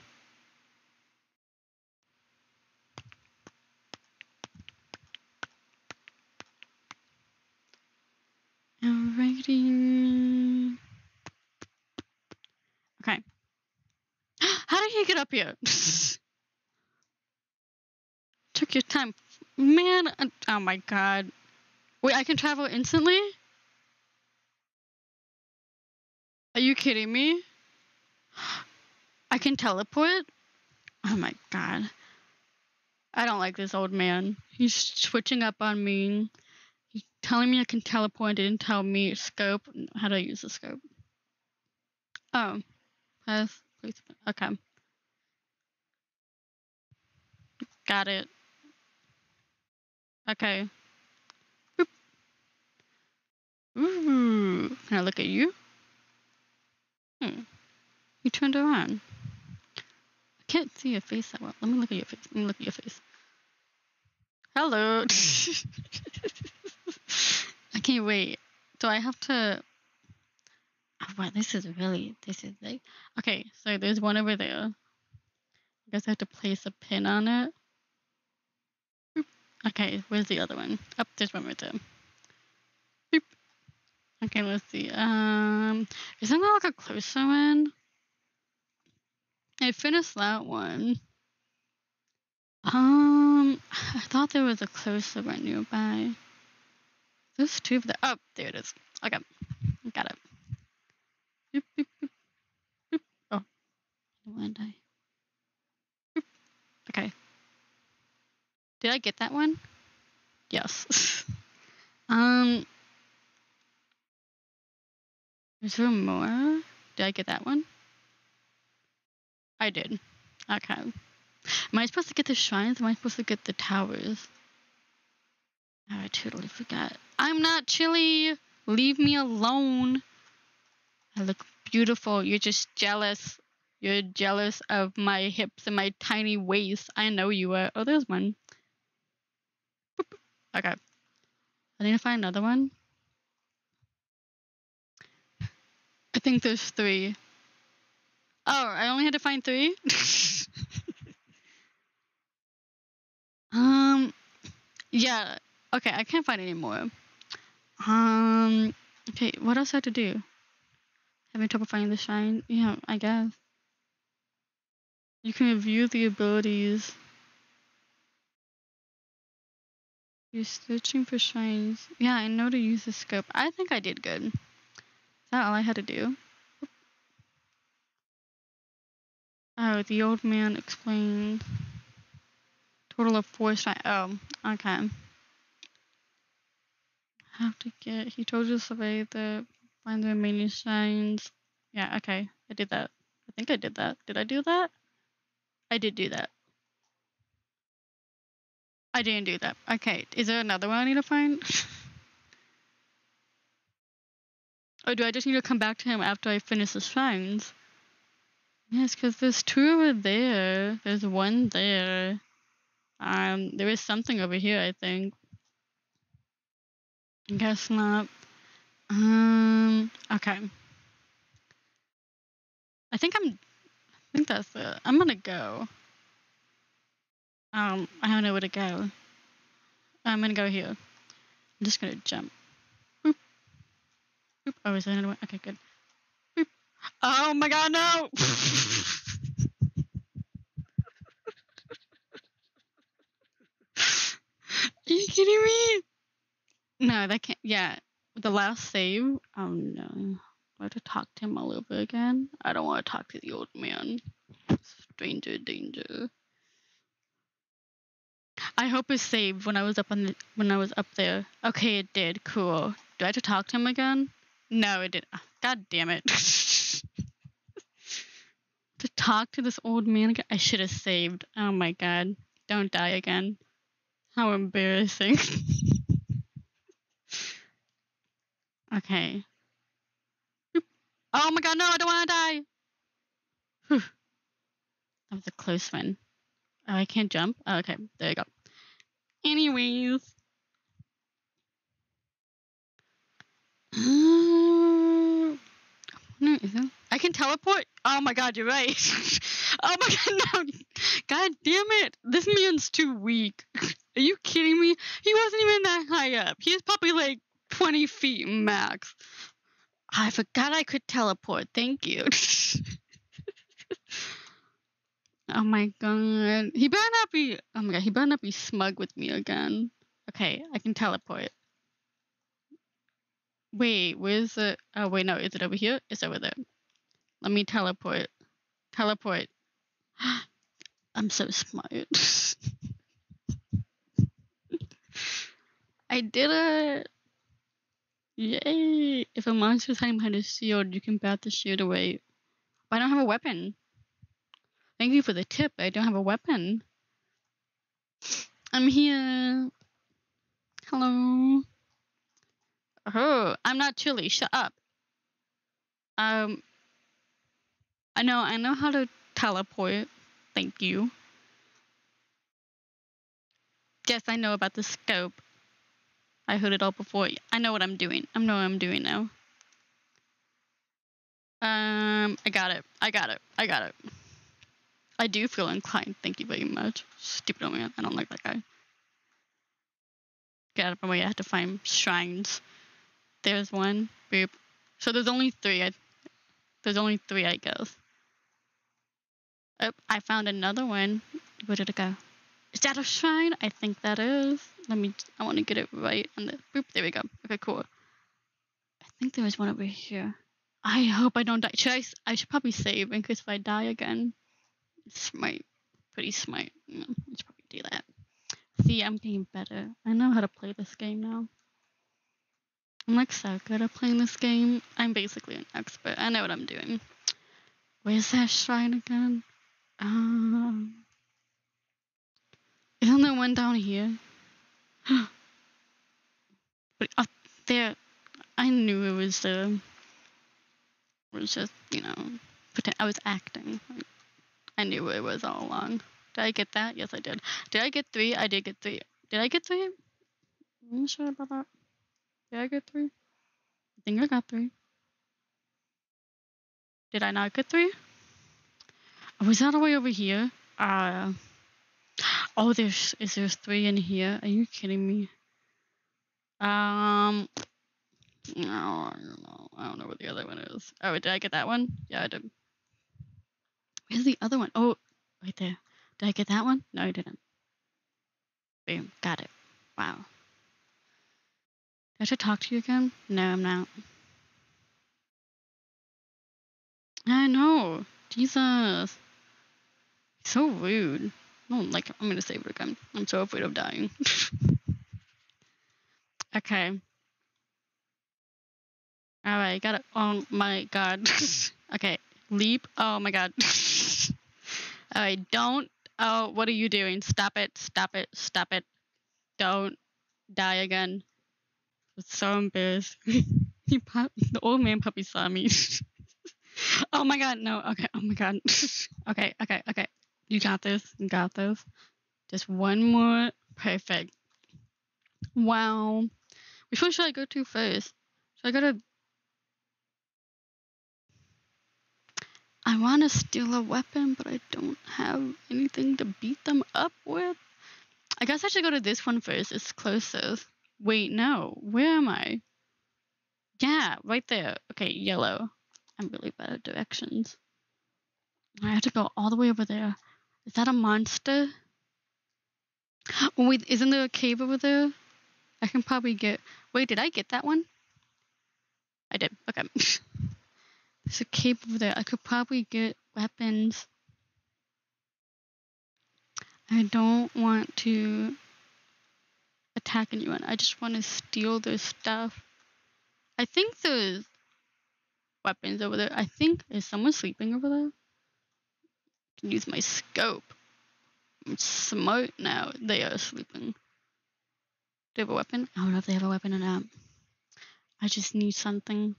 Alrighty. Okay. How did he get up here? Took your time. Man, oh my god. Wait, I can travel instantly? Are you kidding me? I can teleport? Oh my god. I don't like this old man. He's switching up on me. He's telling me I can teleport. He didn't tell me scope. How do I use the scope? Oh. Please. Okay. Got it. Okay. Boop. Ooh. Can I look at you? Hmm. You turned around. I can't see your face that well. Let me look at your face. Let me look at your face. Hello. Okay, wait. Do I have to... Oh, wow, this is really... This is like... Okay, so there's one over there. I guess I have to place a pin on it. Boop. Okay, where's the other one? Oh, there's one right there. Boop. Okay, let's see. Isn't that like a closer one? I finished that one. I thought there was a closer one nearby. There's two of the... Oh, there it is. Okay, got it. Boop, boop, boop, boop. Oh, and I... Boop. Okay. Did I get that one? Yes. Is there more? Did I get that one? I did. Okay. Am I supposed to get the shrines? Am I supposed to get the towers? Oh, I totally forgot. I'm not chilly. Leave me alone. I look beautiful. You're just jealous. You're jealous of my hips and my tiny waist. I know you are. Oh, there's one. Boop. Okay. I need to find another one. I think there's three. Oh, I only had to find three? Yeah. Okay, I can't find any more. Okay, what else do I have to do? Having trouble finding the shrine? Yeah, I guess. You can review the abilities. You're searching for shrines. Yeah, I know to use the scope. I think I did good. Is that all I had to do? Oh, the old man explained. Total of 4 shrines. Oh, okay. Have to get. He told you to survey the find the remaining shrines. Yeah, okay. I did that. I think I did that. Did I do that? I did do that. I didn't do that. Okay. Is there another one I need to find? Or do I just need to come back to him after I finish the shrines? Yes, because there's two over there. There's one there. There is something over here, I think. Guess not. Okay. I think that's it. I'm gonna go. I don't know where to go. I'm gonna go here. I'm just gonna jump. Boop. Boop. Oh, is there another one? Okay, good. Boop. Oh my god, no! Are you kidding me? No, that can't. Yeah, the last save. Oh no. I have to talk to him all over again. I don't want to talk to the old man. Stranger danger. I hope it saved when I was up on the when I was up there. Okay, it did. Cool. Do I have to talk to him again? No, it didn't. God damn it. To talk to this old man again. I should have saved. Oh my god. Don't die again. How embarrassing. Okay. Oh my god, no, I don't want to die! Whew. That was a close one. Oh, I can't jump? Oh, okay, there you go. Anyways. No, is there? I can teleport? Oh my god, you're right. Oh my god, no! God damn it! This man's too weak. Are you kidding me? He wasn't even that high up. He was probably like 20 feet max. I forgot I could teleport. Thank you. Oh my god. He better not be. Oh my god. He better not be smug with me again. Okay, I can teleport. Wait, where's the? Oh wait, no. Is it over here? It's over there. Let me teleport. Teleport. I'm so smart. I did it. Yay! If a monster is hiding behind a shield, you can bat the shield away. But I don't have a weapon. Thank you for the tip. I don't have a weapon. I'm here. Hello. Oh, I'm not chilly. Shut up. I know how to teleport. Thank you. Yes, I know about the scope. I heard it all before. I know what I'm doing. I know what I'm doing now. I got it. I got it. I got it. I do feel inclined. Thank you very much. Stupid old man. I don't like that guy. Get out of my way. I have to find shrines. There's one. Boop. So there's only three. I guess. Oh, I found another one. Where did it go? Is that a shrine? I think that is. I want to get it right on the, boop, there we go. Okay, cool. I think there was one over here. I hope I don't die. I should probably save in case if I die again. Smite, pretty smite. Yeah, I should probably do that. See, I'm getting better. I know how to play this game now. I'm like so good at playing this game. I'm basically an expert. I know what I'm doing. Where's that shrine again? Isn't there one down here? But up there, I knew it was there. It was just, you know, pretend I was acting. I knew where it was all along. Did I get that? Yes, I did. Did I get three? I did get three. Did I get three? I'm not sure about that. Did I get three? I think I got three. Did I not get three? Was that the way over here? Oh, there's three in here. Are you kidding me? No, I don't know what the other one is. Oh, did I get that one? Yeah, I did. Where's the other one? Oh, right there. Did I get that one? No, I didn't. Boom, got it. Wow. Did I have to talk to you again? No, I'm not. I know. Jesus. So rude. No, like, I'm gonna save it again. I'm so afraid of dying. Okay. Alright, got it. Oh my god. Okay, leap. Oh my god. Alright, don't. Oh, what are you doing? Stop it. Stop it. Stop it. Don't die again. It's so embarrassing. The old man puppy saw me. Oh my god, no. Okay, oh my god. Okay. You got this. You got this. Just one more. Perfect. Wow. Which one should I go to first? Should I go to... I want to steal a weapon, but I don't have anything to beat them up with. I guess I should go to this one first. It's closest. Wait, no. Where am I? Yeah, right there. Okay, yellow. I'm really bad at directions. I have to go all the way over there. Is that a monster? Oh, wait, isn't there a cave over there? I can probably get... Wait, did I get that one? I did. Okay. There's a cave over there. I could probably get weapons. I don't want to attack anyone. I just want to steal their stuff. I think there's weapons over there. I think, is someone sleeping over there? I can use my scope. I'm smart now. They are sleeping. Do they have a weapon? I don't know if they have a weapon or not. I just need something.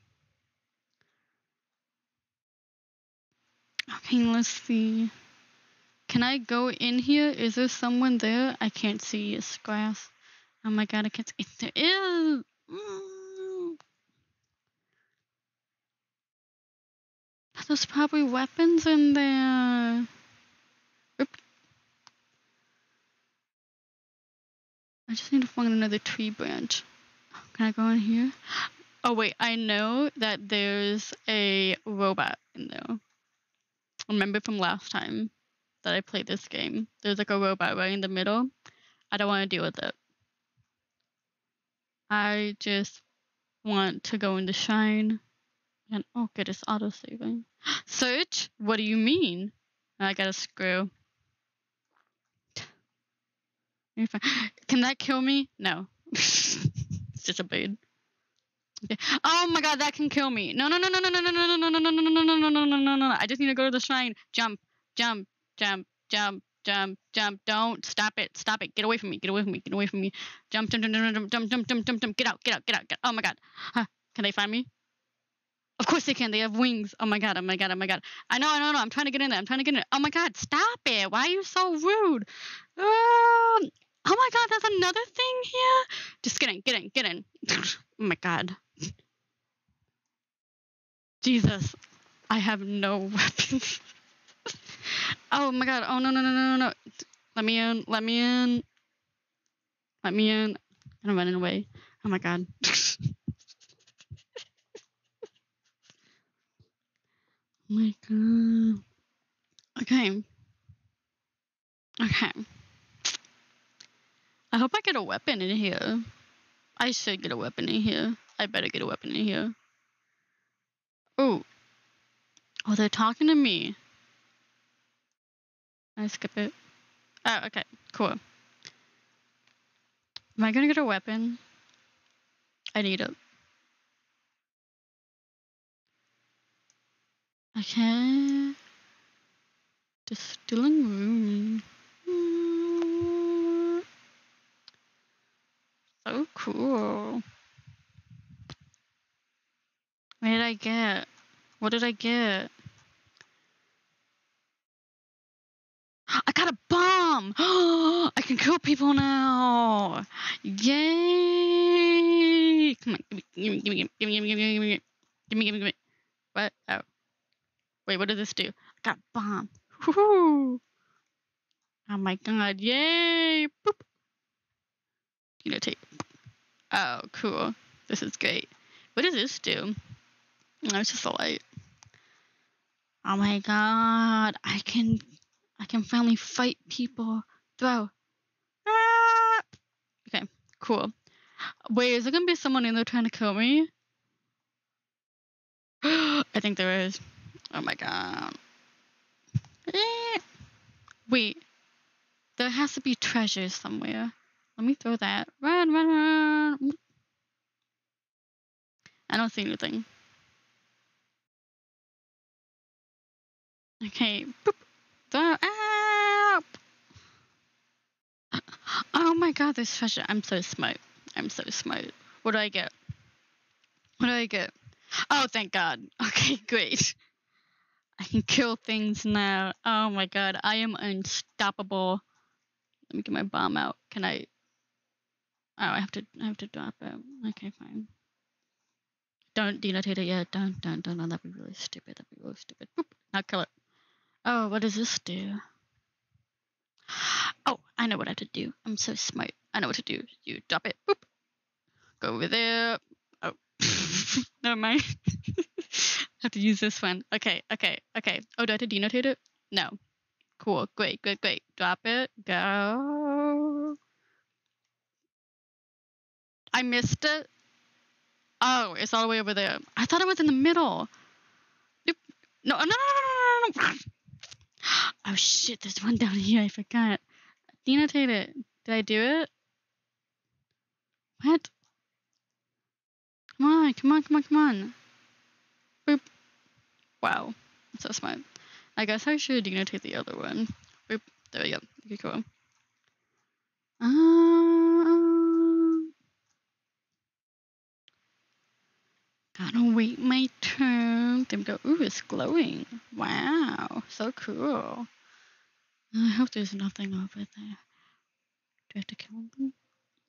Okay, let's see. Can I go in here? Is there someone there? I can't see. It's grass. Oh my god, I can't see. There is! There's probably weapons in there. Oop. I just need to find another tree branch. Can I go in here? Oh wait, I know that there's a robot in there. Remember from last time that I played this game? There's like a robot right in the middle. I don't want to deal with it. I just want to go in the shrine. And oh good, it's auto-saving. Search? What do you mean? I got a screw. Can that kill me? No. It's just a bird. Okay. Oh my god, that can kill me. No. I just need to go to the shrine. Jump, jump, jump, jump, jump, jump. Don't stop it. Stop it. Get away from me. Get away from me. Get away from me. Jump, jump, jump, jump, jump, jump, jump, jump, jump. Get out, get out, get out, get out. Oh my god. Can they find me? Of course they can. They have wings. Oh my god. Oh my god. Oh my god. I know. I'm trying to get in there. I'm trying to get in there. Oh my god. Stop it. Why are you so rude? Oh my god. There's another thing here. Just get in. Get in. Get in. Oh my god. Jesus. I have no weapons. Oh my god. Oh no. Let me in. Let me in. Let me in. I'm running away. Oh my god. Oh my god. Okay. Okay. I hope I get a weapon in here. I should get a weapon in here. I better get a weapon in here. Oh. Oh, they're talking to me. I skip it. Oh, okay. Cool. Am I gonna get a weapon? I need it. Okay. Distilling room. So cool. What did I get? What did I get? I got a bomb! I can kill people now! Yay! Come on, give me. What? Oh. Wait, what does this do? I got bomb. Woohoo! Oh my god, yay! Boop! You know, tape. Oh, cool. This is great. What does this do? No, it's just a light. Oh my god, I can finally fight people. Throw. Ah! Okay, cool. Wait, is there gonna be someone in there trying to kill me? I think there is. Oh my god. Wait. There has to be treasure somewhere. Let me throw that. Run. I don't see anything. Okay. Boop. Throw up. Oh my god, there's treasure. I'm so smart. I'm so smart. What do I get? What do I get? Oh, thank god. Okay, great. I can kill things now. Oh my god, I am unstoppable. Let me get my bomb out. Can I? Oh, I have to drop it. Okay, fine. Don't do not hit it yet. Don't. No, that'd be really stupid. Boop. Now kill it. Oh, what does this do? Oh, I know what I have to do. I'm so smart. I know what to do. You drop it. Boop. Go over there. Oh, never mind. I have to use this one. Okay. Oh, do I have to denotate it? No. Cool. Great. Drop it. Go. I missed it. Oh, it's all the way over there. I thought it was in the middle. Nope. No. Oh, shit. There's one down here. I forgot. Denotate it. Did I do it? What? Come on. Boop. Wow. That's so smart. I guess I should denotate the other one. Boop. There we go. Okay, cool. Gotta wait my turn. There we go. Ooh, it's glowing. Wow. So cool. I hope there's nothing over there. Do I have to kill them?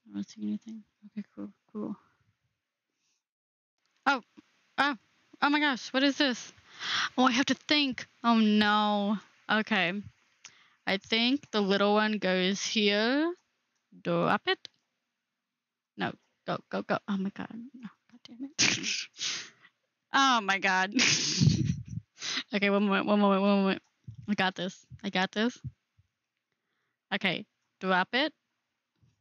I don't see anything. Okay, cool. Oh my gosh, what is this? Oh, I have to think. Oh no. Okay. I think the little one goes here. Drop it. No, go. Oh my god. No, god damn it. Oh my god. Okay, one moment. I got this. Okay, drop it.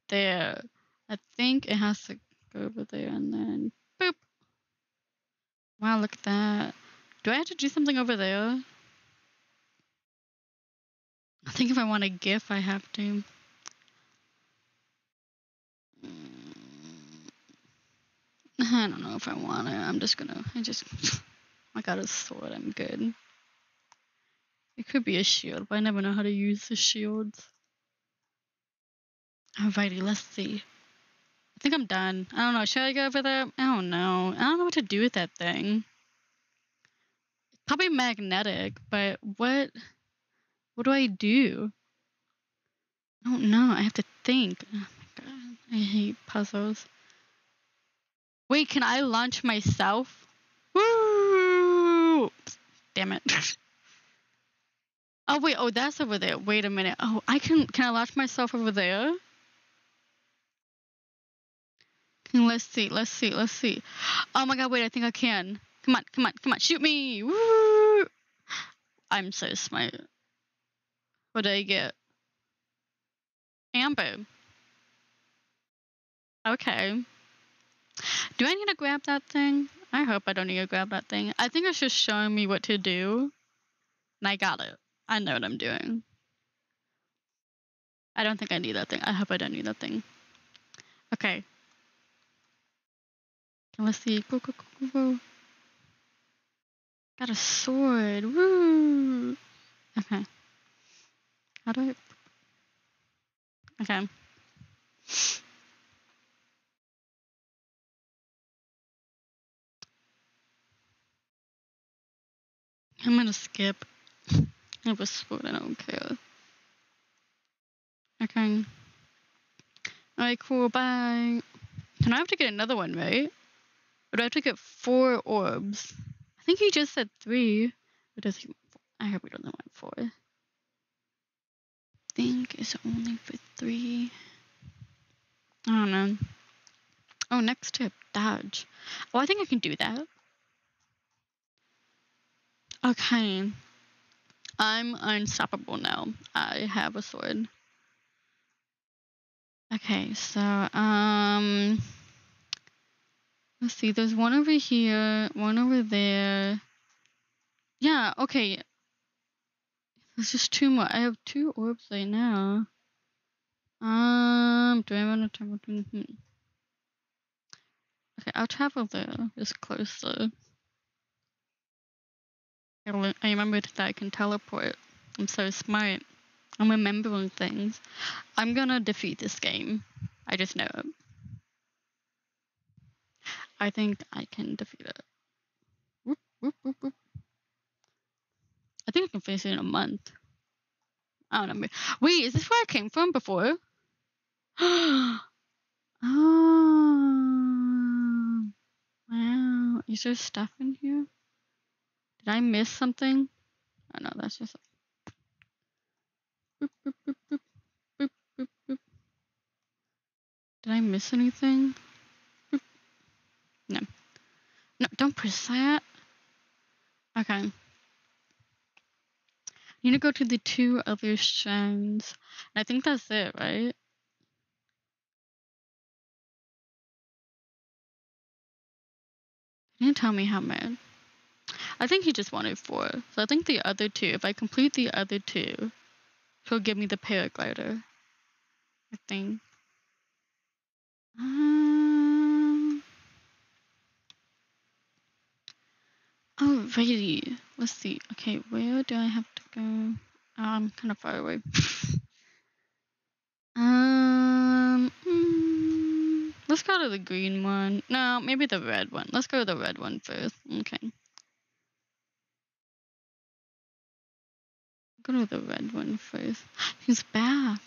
There. I think it has to go over there and then boop. Wow, look at that. Do I have to do something over there? I think if I want a GIF, I have to. I don't know if I want it. I just. Oh my god, a sword. I'm good. It could be a shield, but I never know how to use the shields. Alrighty, let's see. I think I'm done. I don't know. Should I go over there? I don't know. I don't know what to do with that thing. It's probably magnetic, but what do I do? I don't know. I have to think. Oh my god. I hate puzzles. Wait, can I launch myself? Woo! Damn it. Oh wait. Oh, that's over there. Wait a minute. Oh, I can I launch myself over there? Let's see. Oh my god, wait, I think I can. Come on, shoot me! Woo! I'm so smart. What did I get? Amber. Okay. Do I need to grab that thing? I hope I don't need to grab that thing. I think it's just showing me what to do. And I got it. I know what I'm doing. I don't think I need that thing. I hope I don't need that thing. Okay. Let's see. Go. Got a sword. Woo! Okay. How do I... Okay. I'm gonna skip. I have a sword. I don't care. Okay. Alright, cool. Bye. And I have to get another one, right? But I have to get 4 orbs. I think he just said 3. But does he? I hope we don't want 4. I think it's only for 3. I don't know. Oh, next tip, dodge. Oh, I think I can do that. Okay. I'm unstoppable now. I have a sword. Okay, so let's see, there's one over here, one over there. Yeah, okay. There's just 2 more. I have 2 orbs right now. Do I want to travel? Okay, I'll travel there. It's closer. I remembered that I can teleport. I'm so smart. I'm remembering things. I'm gonna defeat this game. I just know it. I think I can defeat it. Whoop. I think I can finish it in a month. I don't know. Wait, is this where I came from before? Oh Oh, wow. Is there stuff in here? Did I miss something? Oh, no, that's just... Boop, boop, boop, boop, boop, boop, boop. Did I miss anything? Boop. No. No, don't press that. Okay. I need to go to the two other stones. I think that's it, right? He didn't tell me how many. I think he just wanted 4. So I think the other 2, if I complete the other 2, he'll give me the paraglider, I think. Alrighty, let's see. Okay, where do I have to go? I'm kind of far away. Let's go to the green one. No, maybe the red one. Let's go to the red one first. Okay. Go to the red one first. He's back.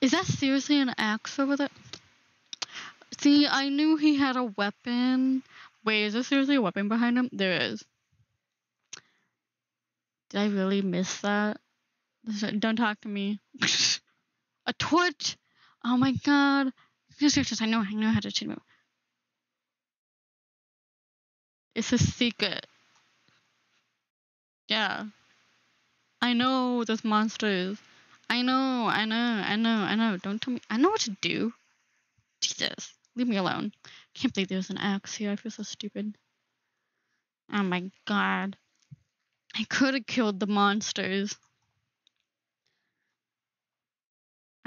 Is that seriously an axe over there? See, I knew he had a weapon. Wait, is there seriously a weapon behind him? There is. Did I really miss that? Don't talk to me. A torch! Oh my god. I know how to cheat move. It's a secret. Yeah, I know there's monsters. I know. Don't tell me. I know what to do. Jesus, leave me alone. Can't believe there's an axe here. I feel so stupid. Oh my god. I could have killed the monsters.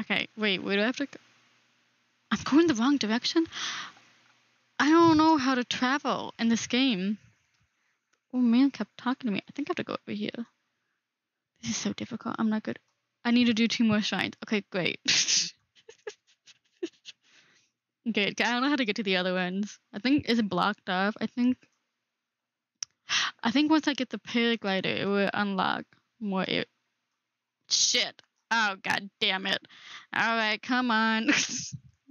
Okay, wait, where do I have to go? I'm going the wrong direction? I don't know how to travel in this game. Oh, man kept talking to me. I think I have to go over here. This is so difficult. I'm not good. I need to do 2 more shrines. Okay, great. Good. I don't know how to get to the other ones. I think it's blocked off. I think once I get the paraglider, it will unlock more air. Shit. Oh, god damn it. All right, come on.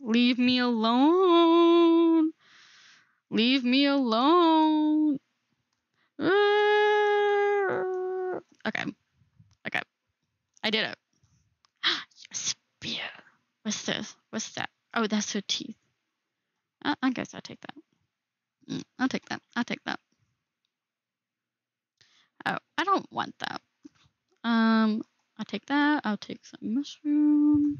Leave me alone. Leave me alone. Okay, I did it. Your spear. What's this? What's that? Oh, that's her teeth. I guess I'll take that. I'll take that. Oh, I don't want that. I'll take that. I'll take some mushroom.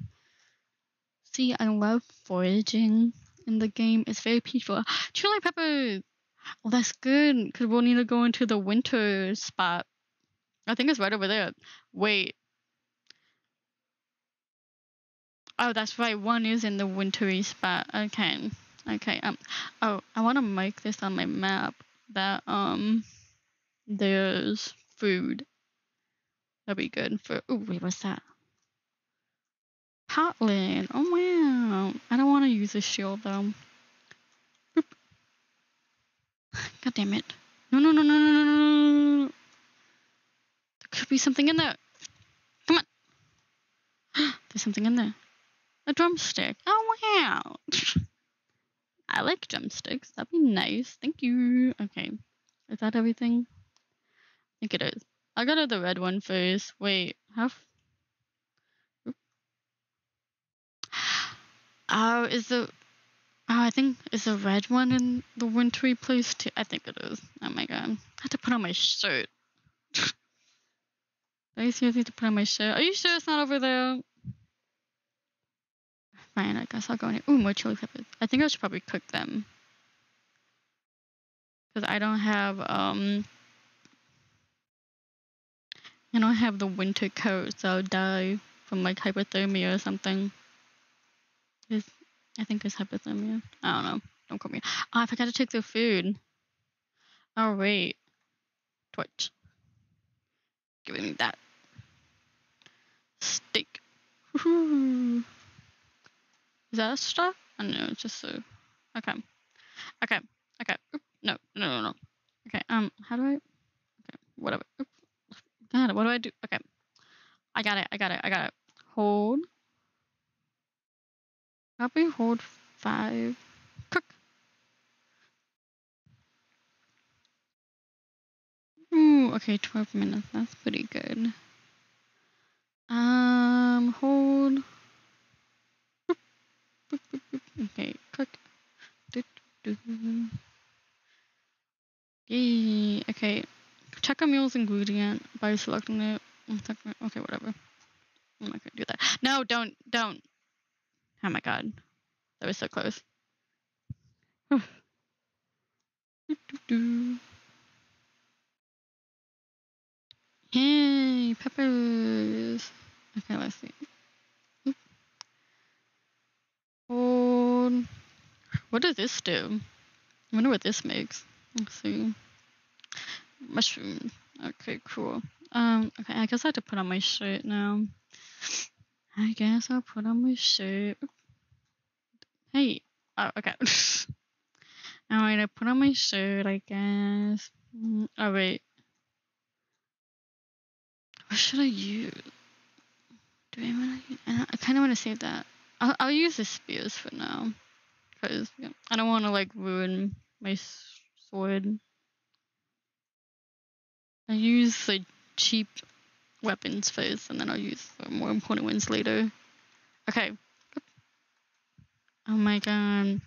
See, I love foraging in the game. It's very peaceful. Chili peppers. Oh, that's good, because we'll need to go into the winter spot. I think it's right over there. Wait. Oh, that's right. One is in the wintry spot. Okay. Okay. Oh, I want to mark this on my map that there's food. That'll be good for... Oh, wait, what's that? Potland. Oh, wow. I don't want to use a shield, though. God damn it. No. There could be something in there. Come on. There's something in there. A drumstick. Oh, wow. I like drumsticks. That'd be nice. Thank you. Okay. Is that everything? I think it is. I'll go to the red one first. Wait. Oh, is the... Oh, I think is the red one in the wintry place too. I think it is. Oh my god, I had to put on my shirt. I seriously have to put on my shirt. Are you sure it's not over there? Fine, I guess I'll go in here. Ooh, more chili peppers. I think I should probably cook them because I don't have I don't have the winter coat, so I'll die from like hypothermia or something. I think it's hypothermia. I don't know. Don't call me. Oh, I forgot to take the food. Oh, wait. Torch. Give me that. Steak. Woohoo. Is that a star? I don't know. It's just a... Okay. Oop. No. Okay, how do I... Okay, whatever. Oop. God, what do I do? Okay. I got it. Hold. Copy, hold 5. Click. Ooh, okay, 12 minutes. That's pretty good. Hold. Boop, boop, boop, boop. Okay, click. Do, do, do. Yay. Okay, check a meal's ingredient by selecting it. Okay, whatever. I'm not gonna do that. No, don't. Oh my god. That was so close. Whew. Do, do, do. Hey, peppers. Okay, let's see. Oop. Hold. What does this do? I wonder what this makes. Let's see. Mushroom. Okay, cool. Okay, I guess I have to put on my shirt now. I guess I'll put on my shirt. Hey. Oh, okay. Alright, I put on my shirt, I guess. Oh, wait. What should I use? Do I want to? I kind of want to save that. I'll use the spears for now, because I don't want to like ruin my sword. I use like cheap weapons first, and then I'll use the more important ones later. Okay. Oh my god.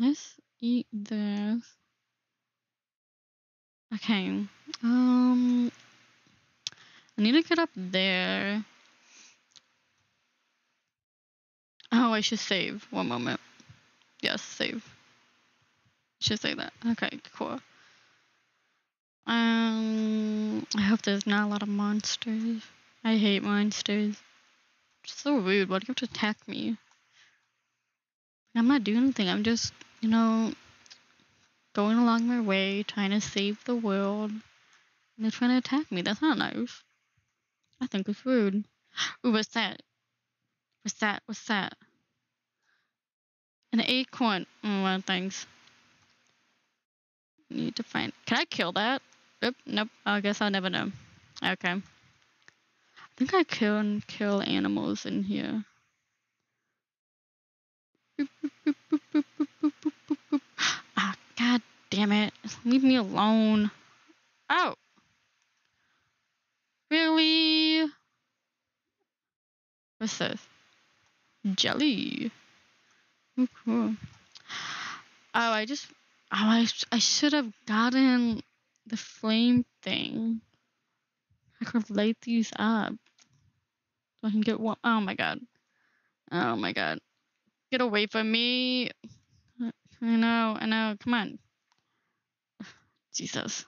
Let's eat this. Okay, I need to get up there. Oh, I should save. One moment. Yes, save. Should say that. Okay, cool. I hope there's not a lot of monsters. I hate monsters. It's so rude. Why do you have to attack me? I'm not doing anything. I'm just, you know, going along my way, trying to save the world, and they're trying to attack me. That's not nice. I think it's rude. Ooh, what's that? What's that? What's that? An acorn. Oh, well, thanks. Need to find... Can I kill that? Oop, nope. I guess I'll never know. Okay. I think I can kill animals in here. Boop, boop, boop, boop, boop, boop, boop, boop, boop, boop. God damn it. Leave me alone. Oh. Really? What's this? Jelly. Oh, cool. Oh, I should have gotten the flame thing. I could light these up. So I can get one. Oh my god. Oh my god. Get away from me. I know, come on. Jesus.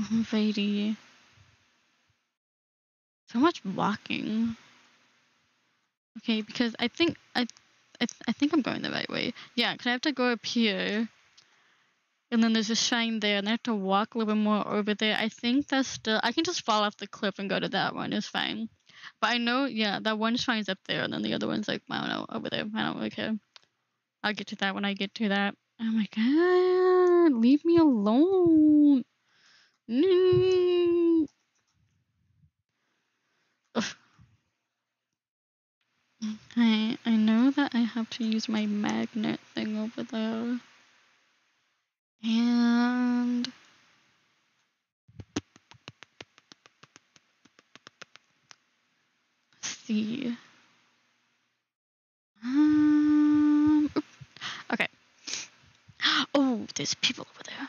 Alrighty. So much walking. Okay, because I think I think I'm going the right way. Yeah, because I have to go up here. And then there's a shrine there, and I have to walk a little bit more over there. I think that's still... I can just fall off the cliff and go to that one. It's fine. But I know, yeah, that one shrine's up there, and then the other one's like, I don't know, over there. I don't really care. I'll get to that when I get to that. Oh my god, leave me alone. No. Okay, I know that I have to use my magnet thing over there. And... see. Okay. Oh, there's people over there.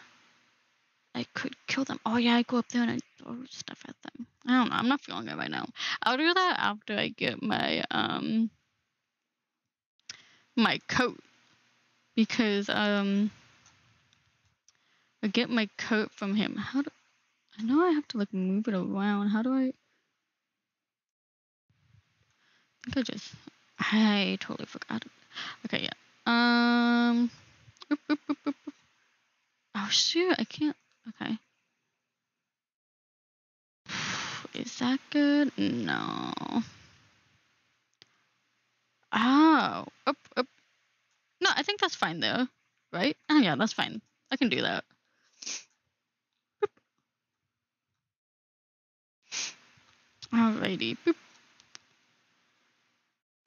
I could kill them. Oh yeah, I go up there and I throw stuff at them. I don't know. I'm not feeling it right now. I'll do that after I get my my coat, because I get my coat from him. How do I know I have to like move it around? How do I? I think I totally forgot. Okay, yeah. Boop, boop, boop, boop, boop. Oh shoot, I can't. Okay. Is that good? No. Oh. Up, up. No, I think that's fine though. Right? Oh yeah, that's fine. I can do that. Boop. Alrighty. Boop.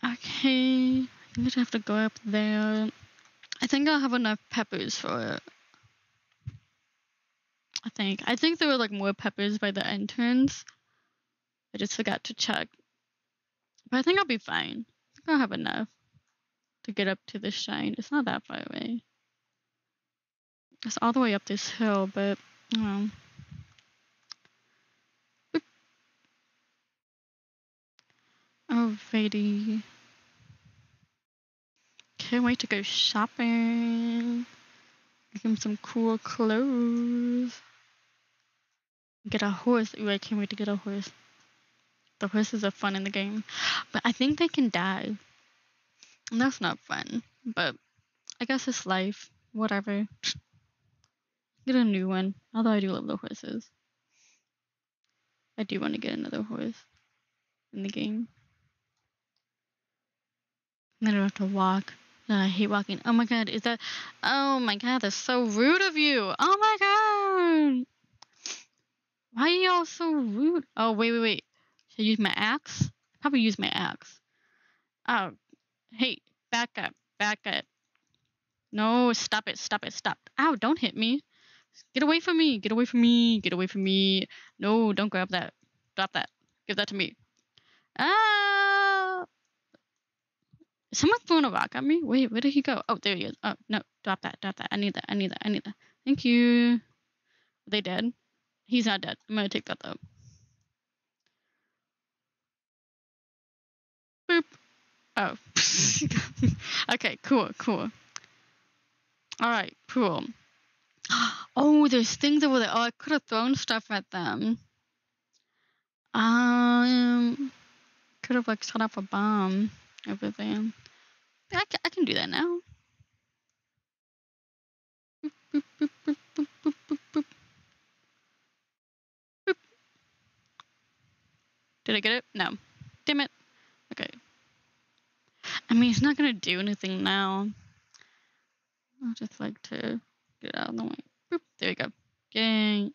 Okay, I'm gonna have to go up there. I think I'll have enough peppers for it. I think there were like more peppers by the entrance. I just forgot to check. But I think I'll be fine. I think I'll have enough to get up to the shrine. It's not that far away. It's all the way up this hill, but you know. Alrighty. Can't wait to go shopping. Get him some cool clothes. Get a horse. Ooh, I can't wait to get a horse. The horses are fun in the game. But I think they can die. And that's not fun. But I guess it's life. Whatever. Get a new one. Although I do love the horses. I do want to get another horse in the game. And then I don't have to walk. No, I hate walking. Oh my god, is that... Oh my god, that's so rude of you. Oh my god. Why are y'all so rude? Oh, wait. Should I use my axe? Probably use my axe. Oh, hey, back up. No, stop it. Ow, don't hit me. Get away from me. No, don't grab that. Drop that. Give that to me. Ah! Someone's throwing a rock at me? Wait, where did he go? Oh, there he is. Oh, no. Drop that. I need that. Thank you. Are they dead? He's not dead. I'm going to take that, though. Boop. Oh. Okay, cool. All right, cool. Oh, there's things over there. Oh, I could have thrown stuff at them. Could have, like, shot off a bomb over there. I can do that now. Boop. Did I get it? No. Damn it. Okay. I mean, it's not going to do anything now. I'll just like to get out of the way. Boop. There we go. Yay.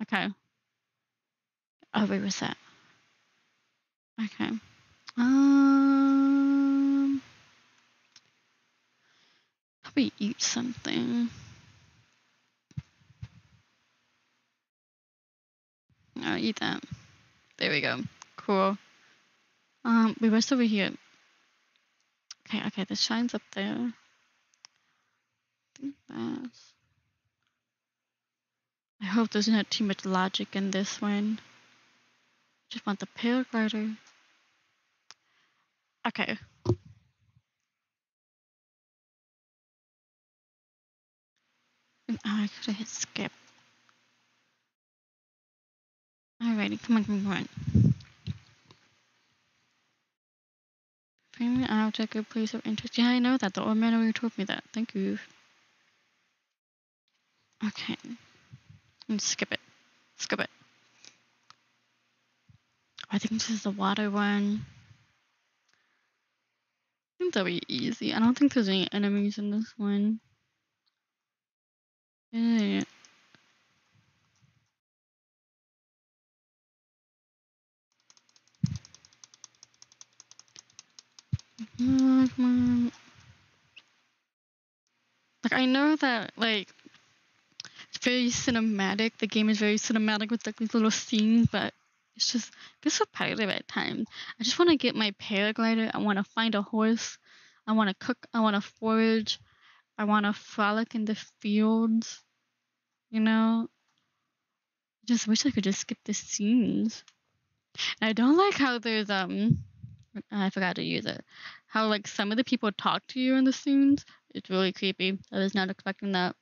Okay. Oh, where was that? Okay. Probably eat something. I'll eat that. There we go. Cool. We were over here. Okay, the shine's up there. I think that's... I hope there's not too much logic in this one. Just want the paraglider. Okay. Oh, I could have hit skip. Alrighty, come on. Frame an object or place of interest. Yeah, I know that. The old man already told me that. Thank you. Okay. And skip it. I think this is the water one. I think that'll be easy. I don't think there's any enemies in this one. Yeah. Like, I know that, like, it's very cinematic. The game is very cinematic with, like, these little scenes, but it's just, it gets repetitive at times. I just want to get my paraglider. I want to find a horse. I want to cook. I want to forage. I want to frolic in the fields. You know? I just wish I could just skip the scenes. And I don't like how there's, I forgot to use it. How, like, some of the people talk to you in the scenes. It's really creepy. I was not expecting that.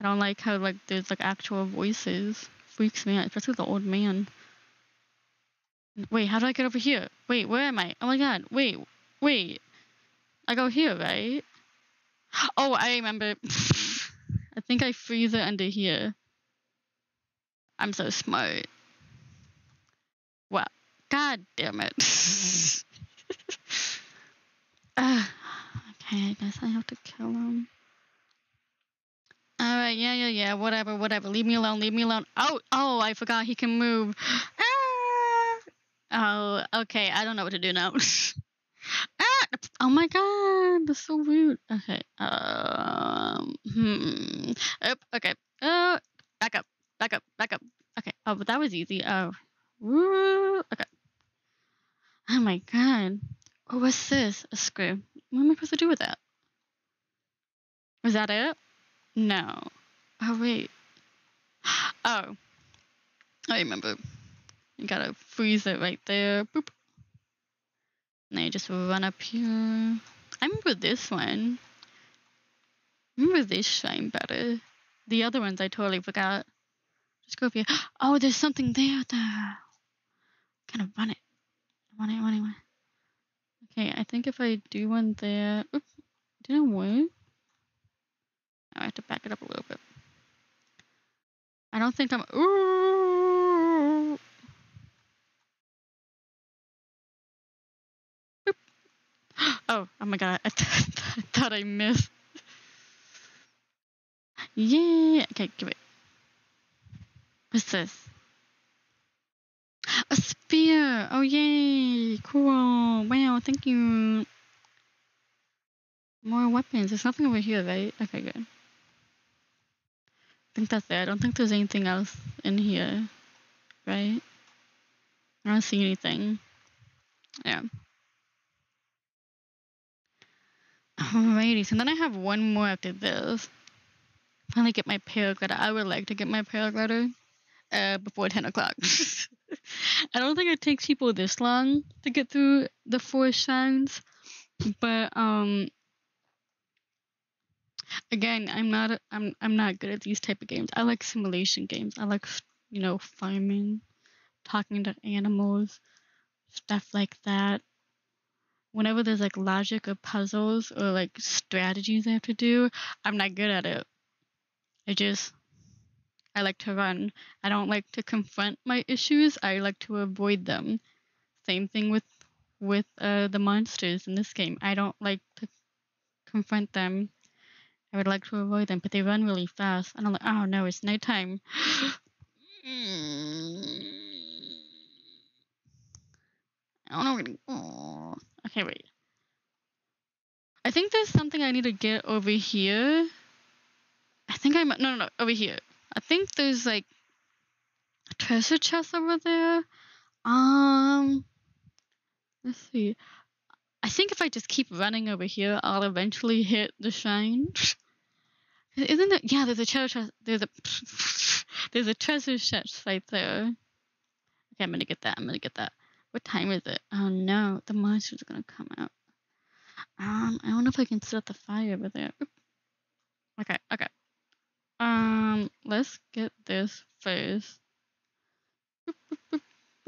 I don't like how, like, there's, like, actual voices. Freaks me out, especially the old man. Wait, how do I get over here? Wait, where am I? Oh my god, wait. I go here, right? Oh, I remember. I think I freeze it under here. I'm so smart. Wow. God damn it. Okay, I guess I have to kill him. Alright. yeah, whatever. Leave me alone. Oh, I forgot he can move. Ah! Oh, okay, I don't know what to do now. Ah! Oh my god, that's so rude. Okay, okay. Back up. Okay, oh, but that was easy. Oh, woo, okay. Oh my god. Oh, what's this? A screw. What am I supposed to do with that? Was that it? No. Oh, wait. Oh. I remember. You gotta freeze it right there. Boop. Now you just run up here. I remember this one. I remember this shrine better. The other ones I totally forgot. Just go up here. Oh, there's something there. Kind of run it. Run it. Okay, I think if I do one there... Oops. Did it work? I have to back it up a little bit. I don't think I'm... Ooh! Boop. Oh my god. I thought I missed. Yeah! Okay, give it. What's this? A spear! Oh, yay! Cool! Wow, thank you! More weapons. There's nothing over here, right? Okay, good. I think that's it. I don't think there's anything else in here, right? I don't see anything. Yeah. Alrighty, so then I have one more after this. Finally get my paraglider. I would like to get my paraglider before 10 o'clock. I don't think it takes people this long to get through the 4 shrines, but again, I'm not good at these type of games. I like simulation games. I like, you know, farming, talking to animals, stuff like that. Whenever there's like logic or puzzles or like strategies I have to do, I'm not good at it. I like to run. I don't like to confront my issues. I like to avoid them. Same thing with the monsters in this game. I don't like to confront them. I would like to avoid them, but they run really fast. And I'm like, oh no, it's nighttime. I don't know where to go. Okay, wait. I think there's something I need to get over here. I think I might, no, over here. I think there's like a treasure chest over there. Let's see. I think if I just keep running over here, I'll eventually hit the shrine. Isn't there? Yeah, there's a treasure chest. There's a treasure chest right there. Okay, I'm gonna get that. What time is it? Oh no, the monster's gonna come out. I don't know if I can set the fire over there. Oop. Okay. Let's get this first.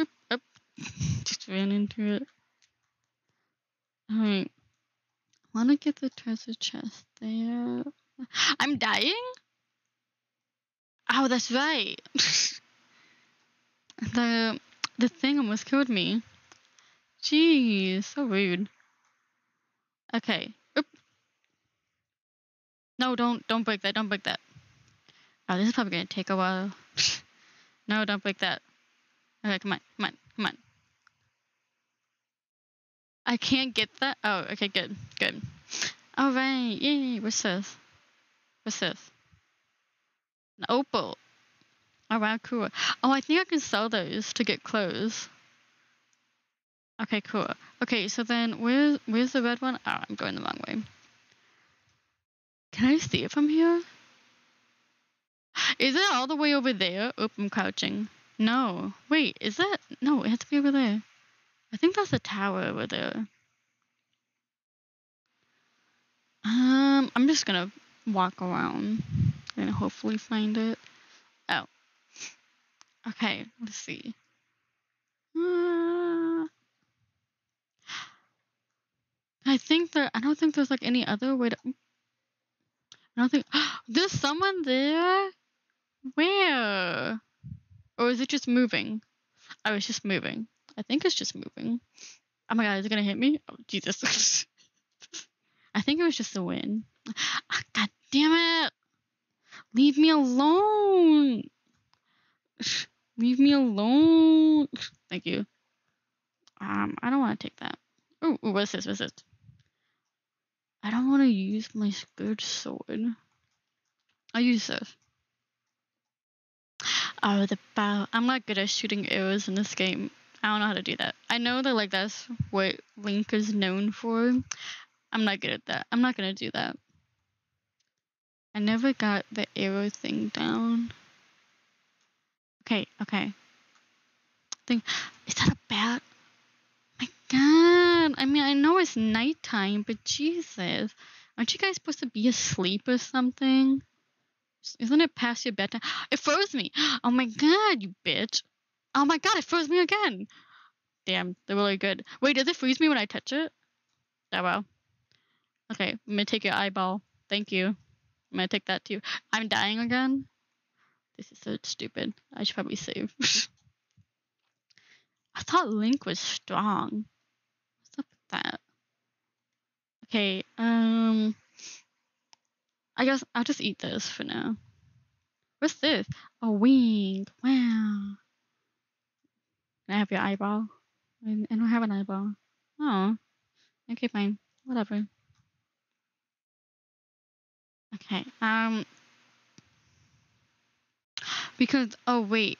Boop. Just ran into it. Alright, I want to get the treasure chest there. I'm dying? Oh, that's right. The thing almost killed me. Jeez, so rude. Okay. Oop. No, don't break that. Don't break that. Oh, this is probably gonna take a while. No, don't break that. Okay, come on. I can't get that. Oh, okay, good. All right, yay! What's this? An opal. Oh wow, cool. Oh, I think I can sell those to get clothes. Okay, cool. Okay, so then where's the red one? Oh, I'm going the wrong way. Can I see it from here? Is it all the way over there? Oop, I'm crouching. No, wait, is that? No, it has to be over there. I think that's a tower over there. I'm just gonna walk around and hopefully find it. Oh. Okay, let's see. I don't think there's like any other way to. There's someone there? Where? Or is it just moving? Oh, it's just moving. I think it's just moving. Oh my god, is it gonna hit me? Oh, Jesus. I think it was just the wind. Oh, god damn it! Leave me alone. Leave me alone. Thank you. I don't want to take that. Oh, what's this? What's this? I don't want to use my good sword. I'll use this. Oh, the bow. I'm not good at shooting arrows in this game. I don't know how to do that. I know that, like, that's what Link is known for. I'm not good at that. I'm not gonna do that. I never got the arrow thing down. Okay, okay. Is that a bat? My God. I mean, I know it's nighttime, but Jesus. Aren't you guys supposed to be asleep or something? Isn't it past your bedtime? It froze me. Oh my God, you bitch. Oh my God, it froze me again. Damn, they're really good. Wait, does it freeze me when I touch it? Oh, well. Okay, I'm gonna take your eyeball. Thank you. I'm gonna take that too. I'm dying again. This is so stupid. I should probably save. I thought Link was strong. What's up with that? Okay, I guess I'll just eat this for now. What's this? A wing. Wow. Can I have your eyeball? I don't have an eyeball. Oh. Okay, fine. Whatever. Okay. Because, oh, wait.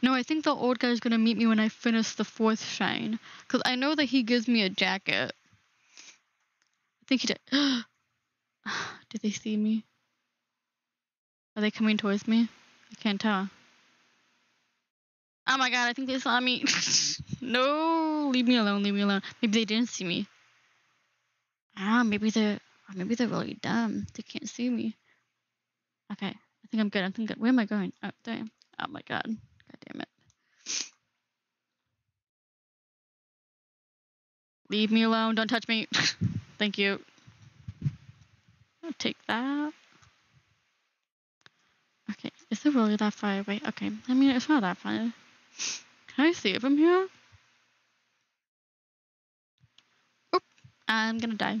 No, I think the old guy's gonna meet me when I finish the fourth shrine. Because I know that he gives me a jacket. I think he did. Did they see me? Are they coming towards me? I can't tell. Oh my God, I think they saw me. No, leave me alone, leave me alone. Maybe they didn't see me. Ah, maybe they're really dumb. They can't see me. Okay, I think I'm good, I think I'm good. Where am I going? Oh, damn. Oh my God. God damn it. Leave me alone, don't touch me. Thank you. I'll take that. Okay, is it really that far away? Okay, I mean, it's not that far. Can I see it from here? Oop, I'm gonna die.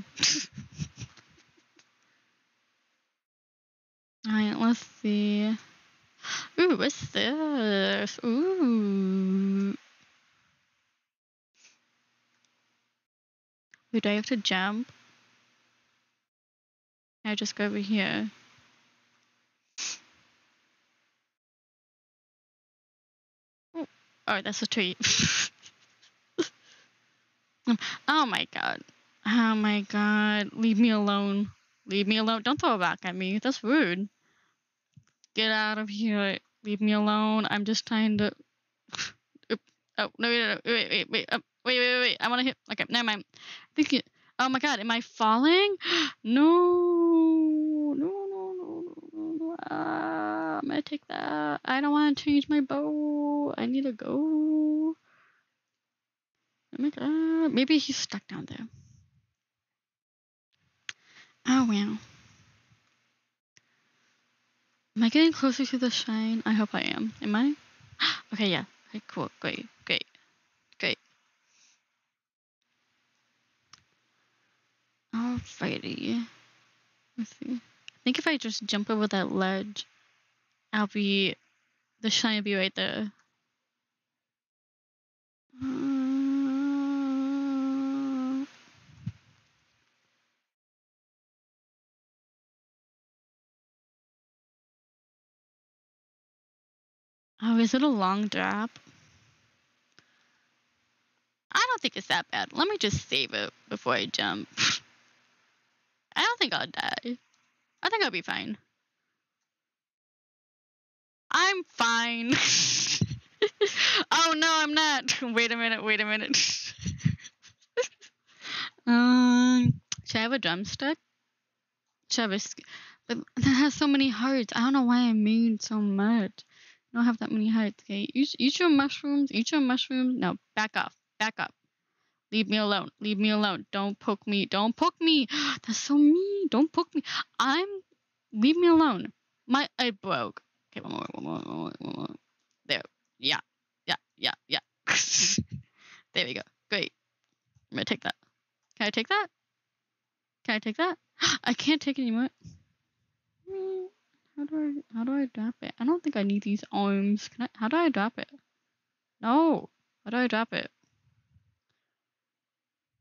Alright, let's see. Ooh, what's this? Ooh. Wait, do I have to jump? Can I just go over here? Oh, oh, that's a tree. Oh my God. Oh my God. Leave me alone. Leave me alone. Don't throw it back at me. That's rude. Get out of here. Leave me alone. I'm just trying to... Oh, no, no, no. Wait. Wait, I want to hit. Okay, never mind. Oh my God, am I falling? No. I'm gonna take that. I don't want to change my bow. I need to go. Oh my God. Maybe he's stuck down there. Oh, wow. Am I getting closer to the shrine? I hope I am. Am I? Okay, yeah. Okay, cool. Great. Alrighty. Let's see. I think if I just jump over that ledge, the shine will be right there. Oh, is it a long drop? I don't think it's that bad. Let me just save it before I jump. I don't think I'll die. I think I'll be fine. I'm fine. Oh no, I'm not. Wait a minute. Should I have a drumstick? Should I have but that has so many hearts. I don't know why I made so much. I don't have that many hearts. Okay, eat your mushrooms. No, back up. Leave me alone. Don't poke me. That's so mean. Don't poke me. Leave me alone. It broke. Okay, one more. There. Yeah. There we go. Great. I'm gonna take that. Can I take that? I can't take any more. How do I drop it? I don't think I need these arms. Can I? How do I drop it? No. How do I drop it?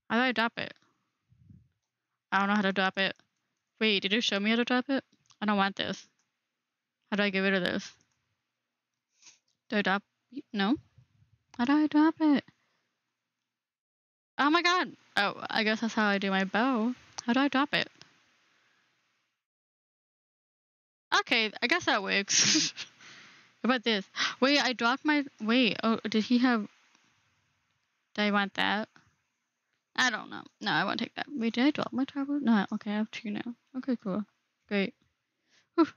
How do I drop it? I don't know how to drop it. Wait, did you show me how to drop it? I don't want this. How do I get rid of this? Do I drop? No. How do I drop it? Oh my god. Oh, I guess that's how I do my bow. How do I drop it? Okay, I guess that works. What about this? Wait, I dropped my... Wait, oh, did he have... Did I want that? I don't know. No, I won't take that. Wait, did I drop my tripod? No, okay, I have two now. Okay, cool. Great. Whew.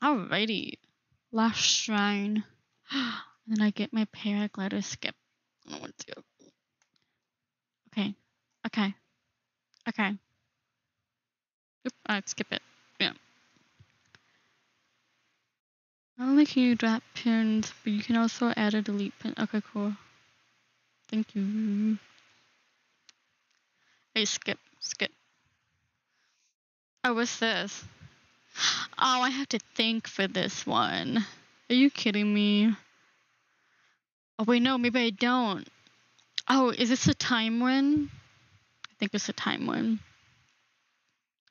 Alrighty. Last shrine. And then I get my paraglider skip. I want to. Okay. Okay. Okay. Oop, alright, skip it. Yeah. Not only can you drop pins, but you can also add a delete pin. Okay, cool. Thank you. Hey, skip. Skip. Oh, what's this? Oh, I have to think for this one. Are you kidding me? Oh, wait, no, maybe I don't. Oh, is this a time one? I think it's a time one.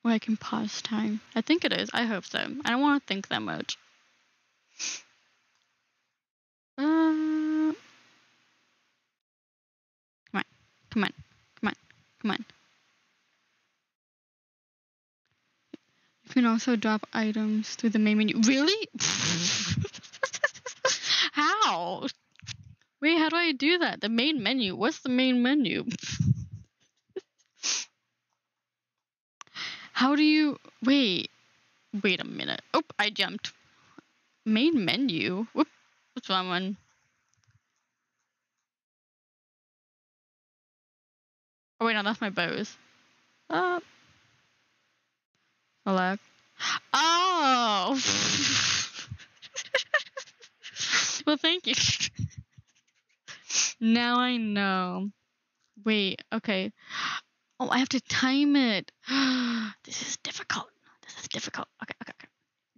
Where I can pause time. I think it is. I hope so. I don't want to think that much. Come on. Come on. Come on. Come on. You can also drop items through the main menu. Really? How? Wait, how do I do that? The main menu. What's the main menu? How do you... Wait. Wait a minute. Oh, I jumped. Main menu? Whoop. What's wrong one? Oh, wait, no, that's my bows. Hello. Oh! Well, thank you. Now I know. Wait, okay. Oh, I have to time it. This is difficult. This is difficult. Okay, okay,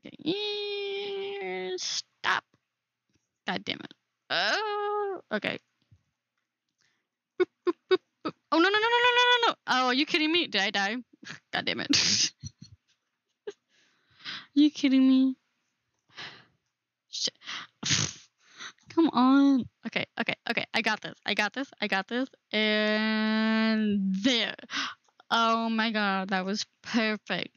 okay. Yeah, stop. God damn it. Oh, okay. Boop, boop, boop, boop. Oh, no, no, no, no, no, no, no. Oh, are you kidding me? Did I die? God damn it. You kidding me? Shit. Come on. Okay, okay, okay. I got this. I got this. I got this. And there. Oh my god, that was perfect.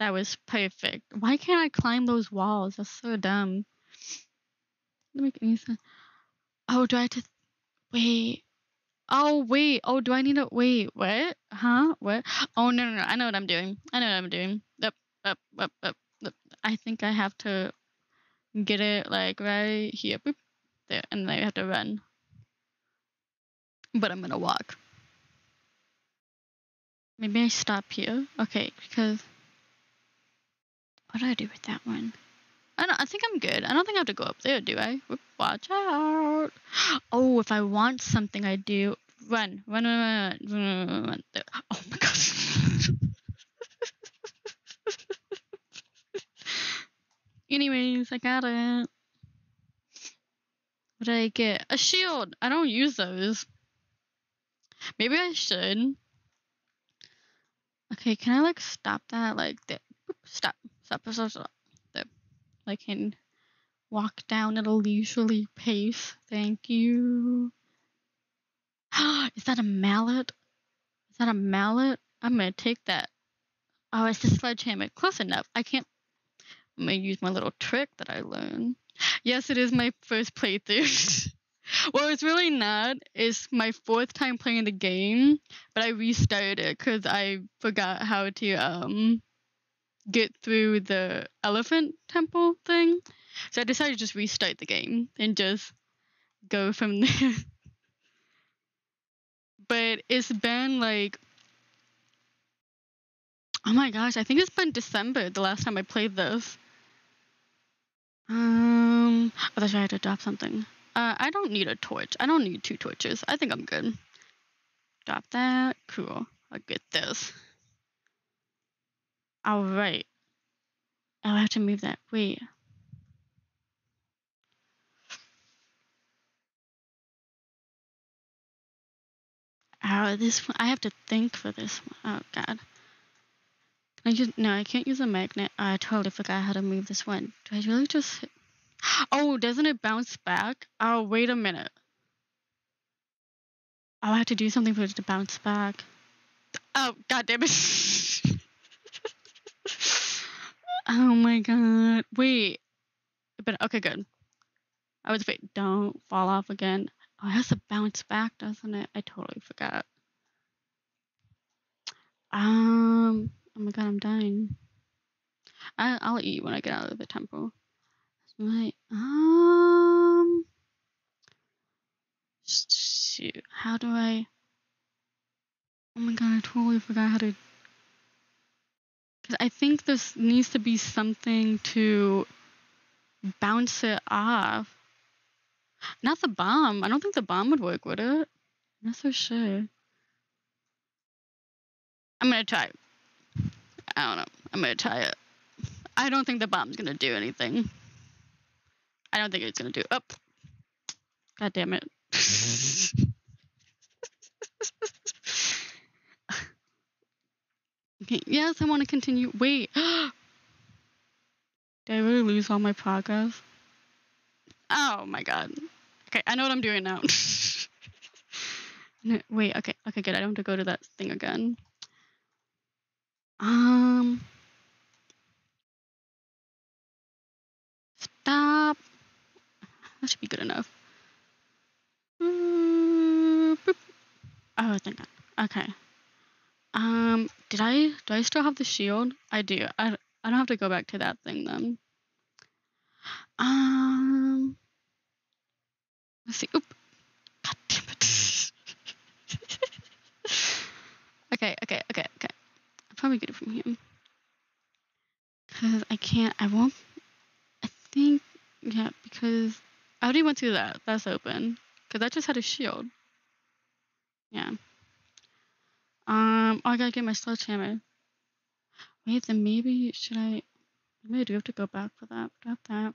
That was perfect. Why can't I climb those walls? That's so dumb. Doesn't make any sense. Oh, do I have to... Wait. Oh, wait. Oh, do I need to... Wait, what? Huh? What? Oh, no, no, no. I know what I'm doing. I know what I'm doing. Up, up, up, up. I think I have to get it like right here, boop, there, and then I have to run. But I'm gonna walk. Maybe I stop here. Okay, because what do I do with that one? I think I'm good. I don't think I have to go up there, do I? Whoop, watch out! Oh, if I want something, I do run, run, run, run, run, run, run. There. Oh my gosh! Anyways, I got it. What did I get? A shield! I don't use those. Maybe I should. Okay, can I like stop that? Like there. Boop, stop. Stop, stop, stop. There. I can walk down at a leisurely pace. Thank you. Is that a mallet? Is that a mallet? I'm gonna take that. Oh, it's a sledgehammer. Close enough. I can't. I'm going to use my little trick that I learned. Yes, it is my first playthrough. Well, it's really not. It's my fourth time playing the game, but I restarted it because I forgot how to get through the elephant temple thing. So I decided to just restart the game and just go from there. But it's been like... Oh my gosh, I think it's been December the last time I played this. I thought I had to drop something. I don't need a torch. I don't need two torches. I think I'm good. Drop that. Cool. I'll get this. All right. Oh, I have to move that. Wait. Oh, this one. I have to think for this one. Oh, God. Can I just, no, I can't use a magnet. Oh, I totally forgot how to move this one. Do I really just... Oh, doesn't it bounce back? Oh, wait a minute. Oh, I have to do something for it to bounce back. Oh, God damn it. Oh, my God. Wait. But, okay, good. I was waiting. Don't fall off again. Oh, it has to bounce back, doesn't it? I totally forgot. Oh my God, I'm dying. I'll eat when I get out of the temple. That's right. Shoot. How do I? Oh my God, I totally forgot how to. Cause I think this needs to be something to bounce it off. Not the bomb. I don't think the bomb would work, would it? I'm not so sure. I'm gonna try. I don't know. I'm gonna try it. I don't think the bomb's gonna do anything. I don't think it's gonna do. Oh, God damn it. Okay. Yes, I want to continue. Wait. Did I really lose all my progress? Oh my God. Okay, I know what I'm doing now. No, wait, okay, good. I don't have to go to that thing again. Stop. That should be good enough. Boop. Oh, thank God. Okay. Do I still have the shield? I do. I don't have to go back to that thing then. Let's see. Oop. God damn it. Okay. I'll probably get it from him. Cause I can't. I won't. I think. Yeah. Because I already went through that. That's open. Cause that just had a shield. Yeah. Oh, I gotta get my sledgehammer. Wait. Then maybe should I? Maybe I do have to go back for that. Drop that.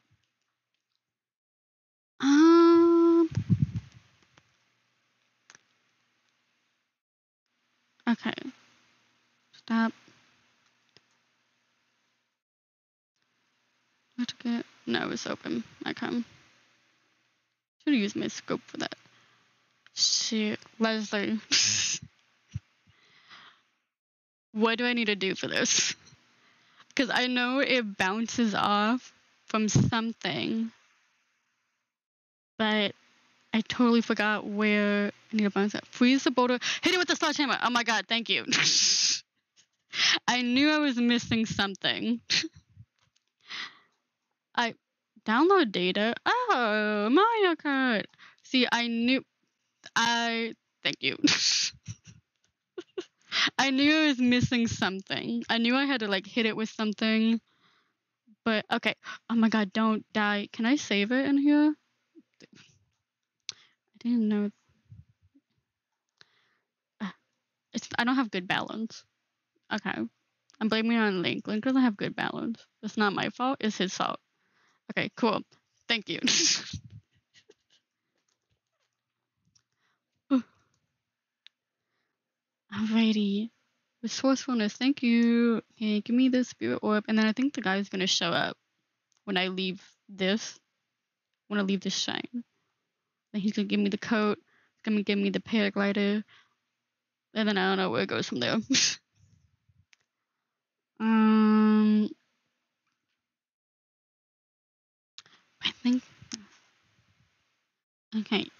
Okay. Stop. What to get? No, it's open. Okay. Should have used my scope for that. Shoot, Leslie. What do I need to do for this? Because I know it bounces off from something, but I totally forgot where I need to bounce at. Freeze the boulder. Hit it with the sledgehammer. Oh my God, thank you. I knew I was missing something. I download data. Oh, Mario Kart. See, I knew. Thank you. I knew I was missing something. I knew I had to like hit it with something. But okay. Oh my God, don't die. Can I save it in here? I didn't know. I don't have good balance. Okay. I'm blaming it on Link. Link doesn't have good balance. It's not my fault. It's his fault. Okay, cool. Thank you. Alrighty. Resourcefulness, thank you. Okay, give me this spirit orb. And then I think the guy is going to show up when I leave this. When I leave this shrine. Then he's going to give me the coat. He's going to give me the paraglider. And then I don't know where it goes from there. I think.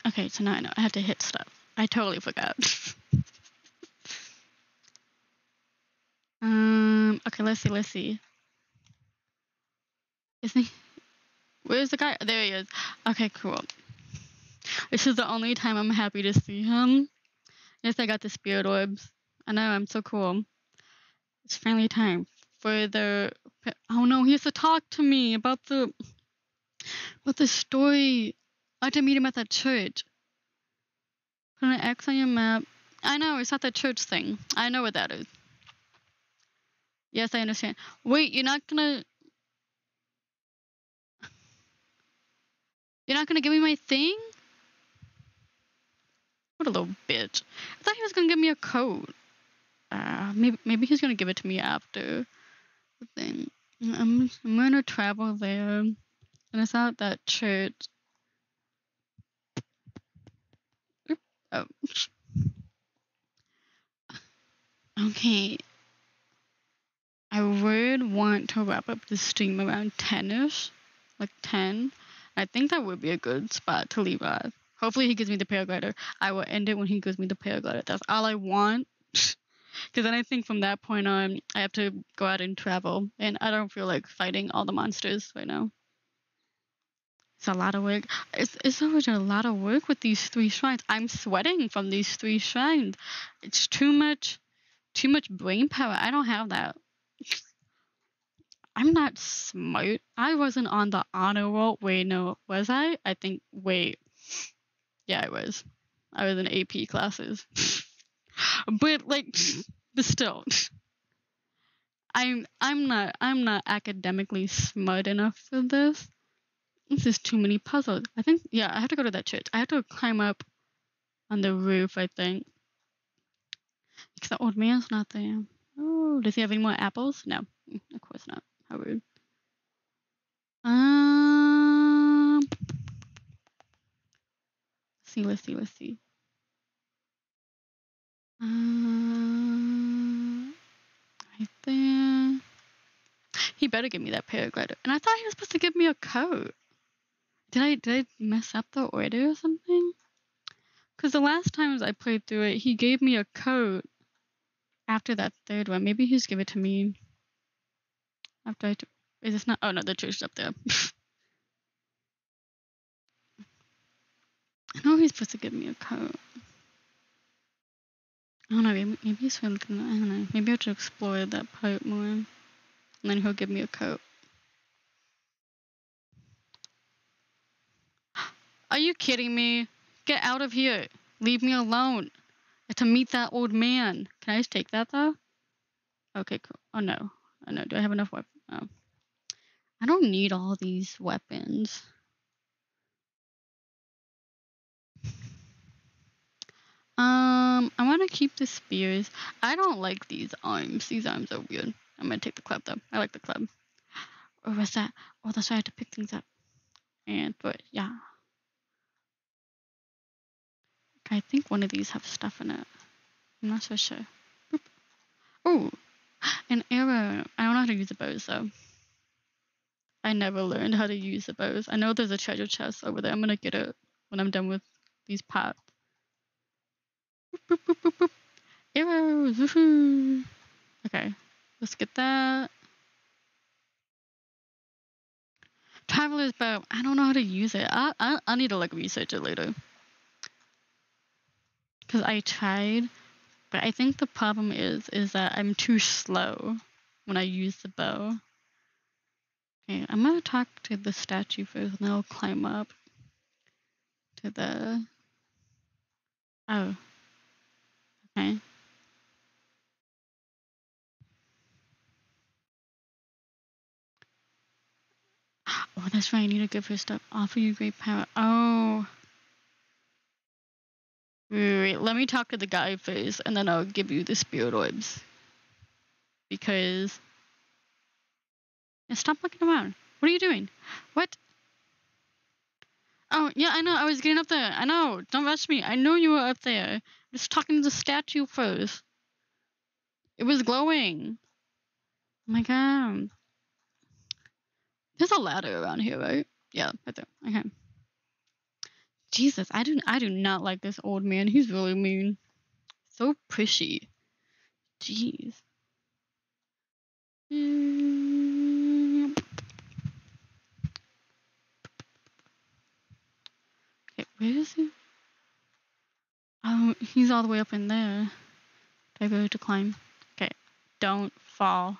Okay. So now I know I have to hit stuff. I totally forgot. Okay. Let's see. Isn't he? Where's the guy? There he is. Okay. Cool. This is the only time I'm happy to see him. Yes, I got the spirit orbs. I know, I'm so cool. It's finally time for the... Oh no, he has to talk to me about the... What the story... I had to meet him at that church. Put an X on your map. I know, it's not that church thing. I know what that is. Yes, I understand. Wait, you're not gonna give me my thing? What a little bitch. I thought he was gonna give me a coat. Maybe he's gonna give it to me after the thing. I'm gonna travel there. And it's out that church. Oh. Okay. I would want to wrap up the stream around 10-ish. Like 10. I think that would be a good spot to leave off. Hopefully he gives me the paraglider. I will end it when he gives me the paraglider. That's all I want. Because then I think from that point on, I have to go out and travel. And I don't feel like fighting all the monsters right now. It's a lot of work. It's already a lot of work with these three shrines. I'm sweating from these three shrines. It's too much brain power. I don't have that. I'm not smart. I wasn't on the honor roll. Wait, no, was I? I think, wait. Yeah, I was. I was in AP classes. But like, but still, I'm not academically smart enough for this. This is too many puzzles. I think, yeah, I have to go to that church. I have to climb up on the roof, I think. Because the old man's not there. Oh, does he have any more apples? No, of course not. How rude. Let's see. Right there. He better give me that paraglider. And I thought he was supposed to give me a coat. Did I mess up the order or something? Because the last times I played through it, he gave me a coat after that third one. Maybe he's give it to me after I... Is this not... Oh, no, the church is up there. I know he's supposed to give me a coat. I don't know, maybe he's looking... I don't know. Maybe I have to explore that part more. And then he'll give me a coat. Are you kidding me? Get out of here. Leave me alone. I have to meet that old man. Can I just take that, though? Okay, cool. Oh, no. Oh, no. Do I have enough weapons? Oh. I don't need all these weapons. I want to keep the spears. I don't like these arms. These arms are weird. I'm going to take the club, though. I like the club. Or was that? Oh, that's why I had to pick things up. And, but, yeah. I think one of these have stuff in it. I'm not so sure. Boop. Oh, an arrow. I don't know how to use the bows, though. I never learned how to use the bows. I know there's a treasure chest over there. I'm going to get it when I'm done with these pots. Boop, boop, boop, boop, boop. Arrows. Woohoo. Okay, let's get that. Traveler's bow. I don't know how to use it. I need to, like, research it later. Because I tried, but I think the problem is that I'm too slow when I use the bow. Okay, I'm going to talk to the statue first, and then I'll climb up to the... Oh. Okay. Oh, that's right, I need to give her stuff. Offer you great power. Oh. Wait, let me talk to the guy first, and then I'll give you the spirit orbs. Because... Yeah, stop looking around. What are you doing? What? Oh, yeah, I know. I was getting up there. I know. Don't rush me. I know you were up there. I'm just talking to the statue first. It was glowing. Oh, my God. There's a ladder around here, right? Yeah, right there. Okay. Jesus, I do not like this old man. He's really mean. So pushy. Jeez. Okay, where is he? Oh, he's all the way up in there. Do I go to climb? Okay, don't fall.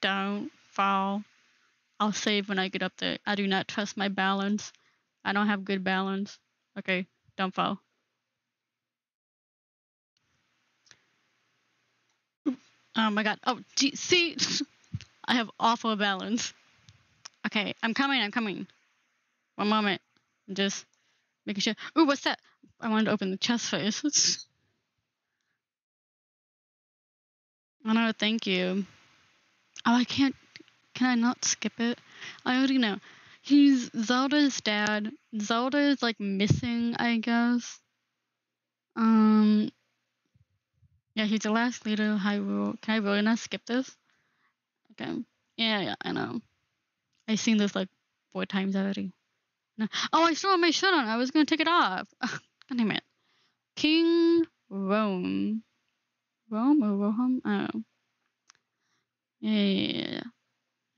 Don't fall. I'll save when I get up there. I do not trust my balance. I don't have good balance. Okay, don't fall. Oh my god. Oh, see? I have awful balance. Okay, I'm coming. One moment. I'm just making sure. Ooh, what's that? I wanted to open the chest first. Oh no, thank you. Oh, I can't. Can I not skip it? I already know. He's Zelda's dad. Zelda is like missing, I guess. Yeah, he's the last leader of Hyrule. Can I really not skip this? Okay. Yeah, I know. I've seen this like 4 times already. No. Oh, I still have my shirt on. I was gonna take it off. Oh, God damn it. King Rome. Rome or Roham? I don't know.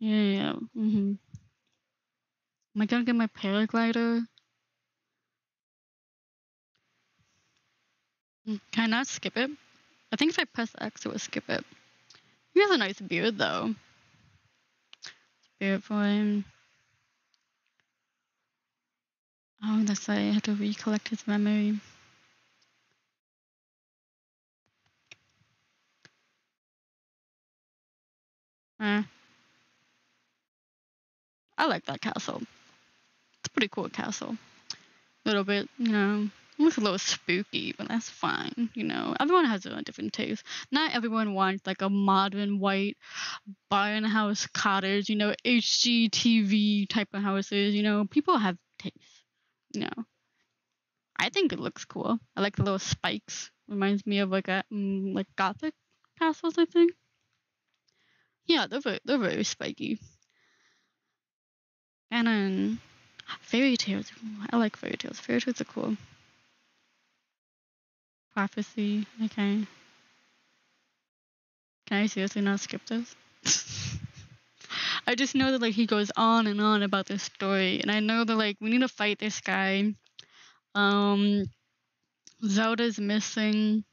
Yeah. Mm-hmm. Am I gonna get my paraglider? Can I not skip it? I think if I press X, it will skip it. He has a nice beard, though. Spirit Boy. Oh, that's why I had to recollect his memory. I like that castle. It's a pretty cool castle. A little bit, you know. It looks a little spooky, but that's fine, you know. Everyone has their own different taste. Not everyone wants like a modern white barn house cottage, you know, HGTV type of houses, you know. People have taste, you know. I think it looks cool. I like the little spikes. Reminds me of like Gothic castles, I think. Yeah, they're very spiky. And then fairy tales. I like fairy tales. Fairy tales are cool. Prophecy, okay. Can I seriously not skip this? I just know that like he goes on and on about this story, and I know that like we need to fight this guy. Zelda's missing.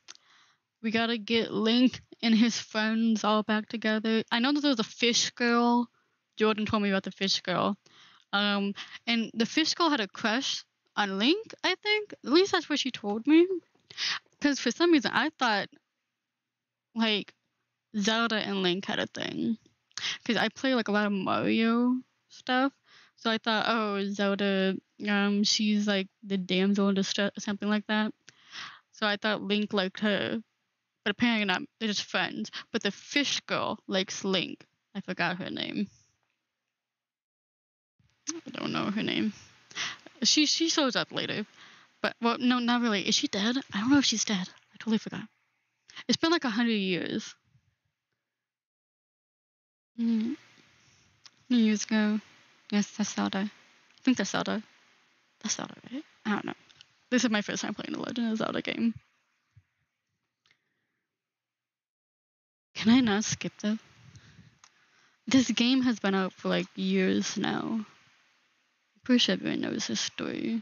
We gotta get Link and his friends all back together. I know that there's a fish girl. Jordan told me about the fish girl. And the fish girl had a crush on Link, I think. At least that's what she told me. Because for some reason, I thought, like, Zelda and Link had a thing. Because I play, like, a lot of Mario stuff. So I thought, oh, Zelda, she's, like, the damsel in distress or something like that. So I thought Link liked her. But apparently not. They're just friends. But the fish girl likes Link. I forgot her name. I don't know her name. She shows up later. But, well, no, not really. Is she dead? I don't know if she's dead. I totally forgot. It's been like 100 years. 100 years ago. Yes, that's Zelda. I think that's Zelda. That's Zelda, right? I don't know. This is my first time playing the Legend of Zelda game. Can I not skip this? This game has been out for like years now. I'm pretty sure everyone knows this story.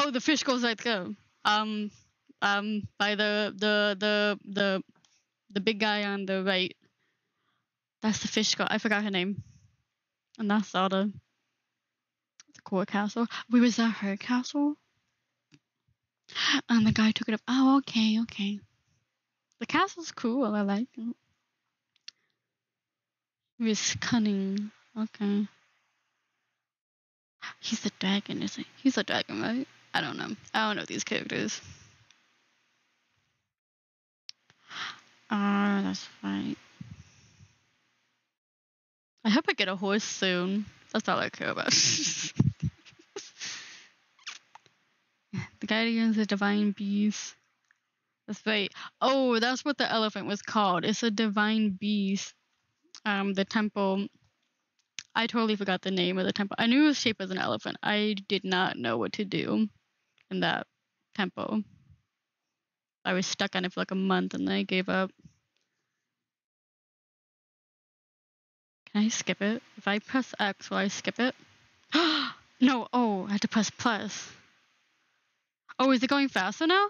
Oh, the fish goes like go. By the big guy on the right. That's the fish girl. I forgot her name. And that's Zelda. The core castle. Wait, was that her castle? And the guy took it up. Oh, okay. The castle's cool. I like it. He was cunning. Okay. He's a dragon, isn't he? He's a dragon, right? I don't know. I don't know these characters. Ah, that's right. I hope I get a horse soon. That's all I care about. The guardians of divine beast. That's right. Oh, that's what the elephant was called. It's a divine beast. The temple. I totally forgot the name of the temple. I knew it was shaped as an elephant. I did not know what to do in that temple. I was stuck on it for like a month and I gave up. Can I skip it? If I press X, will I skip it? No, oh, I had to press plus. Oh, is it going faster now?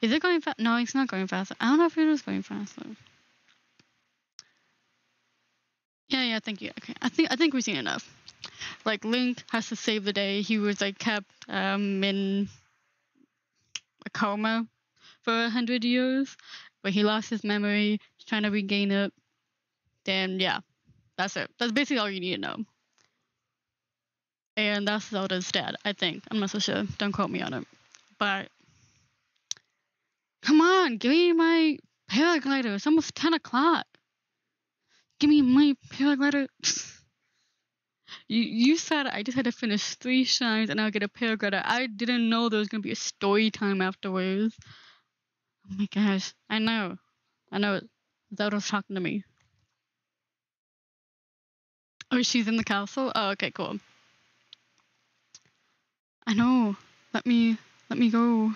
Is it going fast? No, it's not going faster. I don't know if it is going faster. Yeah, thank you. Okay, I think we've seen enough. Like Link has to save the day. He was like kept in a coma for 100 years, but he lost his memory. He's trying to regain it. Then yeah, that's it. That's basically all you need to know. And that's Zelda's dad, I think. I'm not so sure. Don't quote me on it. But come on, give me my paraglider. It's almost 10 o'clock. Give me my paraglider. You said I just had to finish 3 shines and I'll get a paraglider. I didn't know there was gonna be a story time afterwards. Oh my gosh, I know. Zelda's talking to me. Oh, she's in the castle? Oh, okay, cool. I know. Let me go.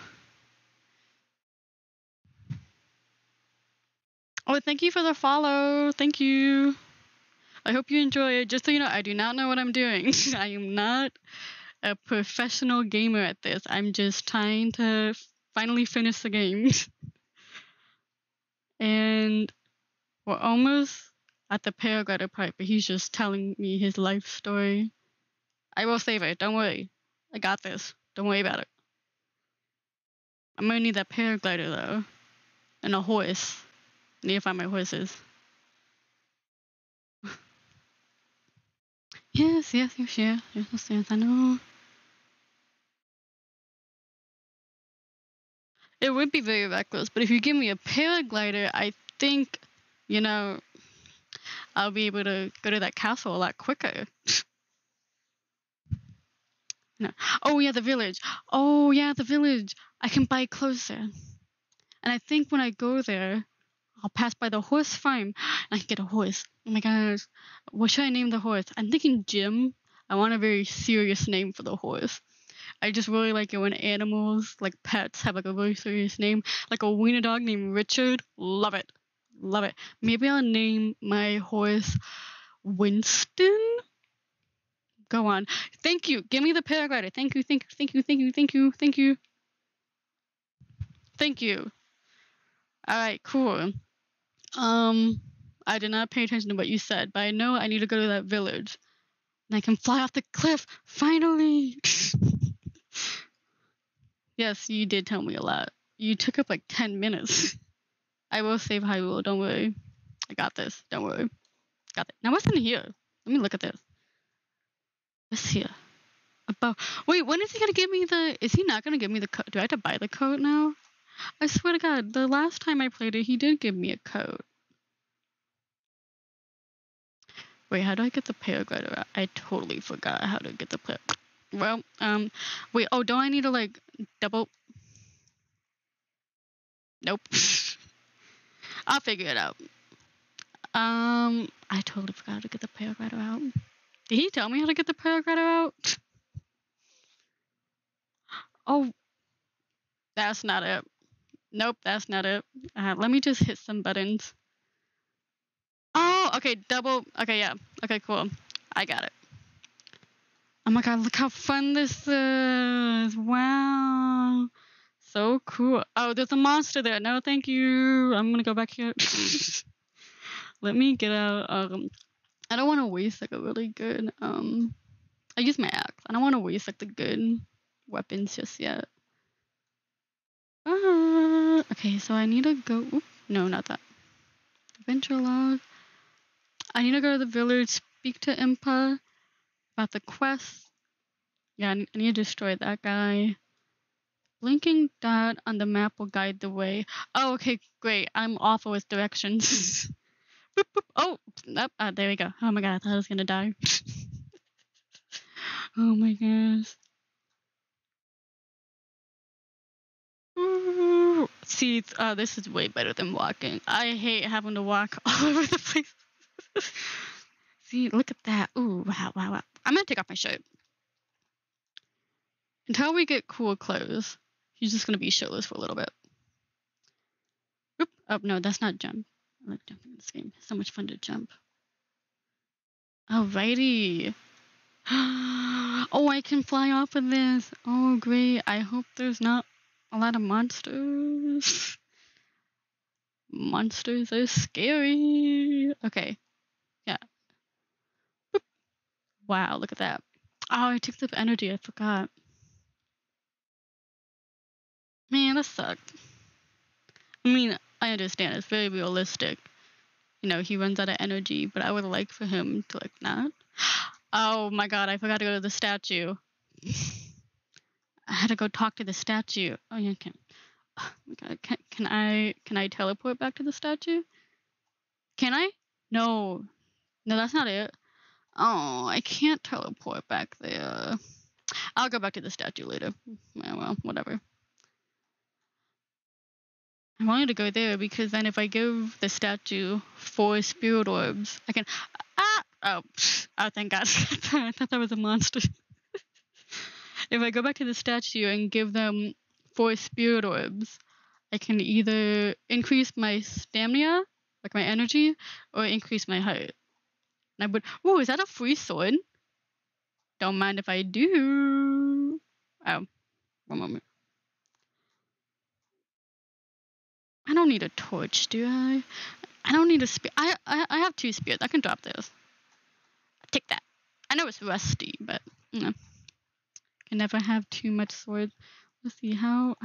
Oh, thank you for the follow. Thank you. I hope you enjoy it. Just so you know, I do not know what I'm doing. I am not a professional gamer at this. I'm just trying to finally finish the game. And we're almost at the paraglider part, but he's just telling me his life story. I will save it. Don't worry. I got this. Don't worry about it. I'm gonna need that paraglider though. And a horse. I need to find my horses. Yes, I know. It would be very reckless, but if you give me a paraglider, I think, you know, I'll be able to go to that castle a lot quicker. No. Oh yeah, the village. Oh yeah, the village. I can buy clothes there. And I think when I go there, I'll pass by the horse farm and I can get a horse. Oh my gosh. What should I name the horse? I'm thinking Jim. I want a very serious name for the horse. I just really like it when animals, like pets, have like a very serious name. Like a wiener dog named Richard. Love it. Love it. Maybe I'll name my horse Winston? Go on. Thank you. Give me the paraglider. Thank you. All right, cool. I did not pay attention to what you said, but I know I need to go to that village. And I can fly off the cliff, finally! Yes, you did tell me a lot. You took up like 10 minutes. I will save Hyrule, don't worry. I got this, don't worry. Got it. Now what's in here? Let me look at this. What's here? About. Wait, when is he gonna give me the... Is he not gonna give me the coat? Do I have to buy the coat now? I swear to God, the last time I played it, he did give me a coat. Wait, how do I get the paraglider out? I totally forgot how to get the paraglider. Well, wait, oh, don't I need to, like, double? Nope. I'll figure it out. I totally forgot how to get the paraglider out. Did he tell me how to get the paraglider out? Oh, that's not it. Nope, that's not it. Let me just hit some buttons. Oh, okay, double. Okay, yeah. Okay, cool. I got it. Oh my God, look how fun this is. Wow. So cool. Oh, there's a monster there. No, thank you. I'm going to go back here. Let me get out. I don't want to waste like a really good, I use my axe. I don't want to waste like the good weapons just yet. Okay, so I need to go. Oop, no, not that. Adventure log. I need to go to the village, speak to Impa about the quest. Yeah, I need to destroy that guy. Blinking dot on the map will guide the way. Oh, okay, great. I'm awful with directions. Boop, boop. Oh, nope. Oh, there we go. Oh my God, I thought I was gonna die. Oh my gosh. Ooh. See, this is way better than walking. I hate having to walk all over the place. See, look at that. Ooh, wow, wow, wow. I'm gonna take off my shirt. Until we get cool clothes, he's just gonna be shirtless for a little bit. Oop. Oh, no, that's not jump. I like jumping in this game. It's so much fun to jump. Alrighty. Oh, I can fly off with this. Oh, great. I hope there's not a lot of monsters. Monsters are scary. Okay. Yeah. Boop. Wow, look at that. Oh, I took the energy. I forgot. Man, this sucked. I mean, I understand. It's very realistic. You know, he runs out of energy, but I would like for him to, like, not. Oh, my God. I forgot to go to the statue. I had to go talk to the statue. Oh, yeah, I can't. Oh, my God. Can I teleport back to the statue? Can I? No. No, that's not it. Oh, I can't teleport back there. I'll go back to the statue later. Well, whatever. I wanted to go there because then if I give the statue 4 spirit orbs, I can... Ah! Oh, thank God. I thought that was a monster. If I go back to the statue and give them 4 spirit orbs, I can either increase my stamina, like my energy, or increase my heart. And I would... Ooh, is that a free sword? Don't mind if I do. Oh, one moment. I don't need a torch, do I? I don't need a spear. I have 2 spears. I can drop those. I'll take that. I know it's rusty, but you know. Can never have too much swords. Let's see, how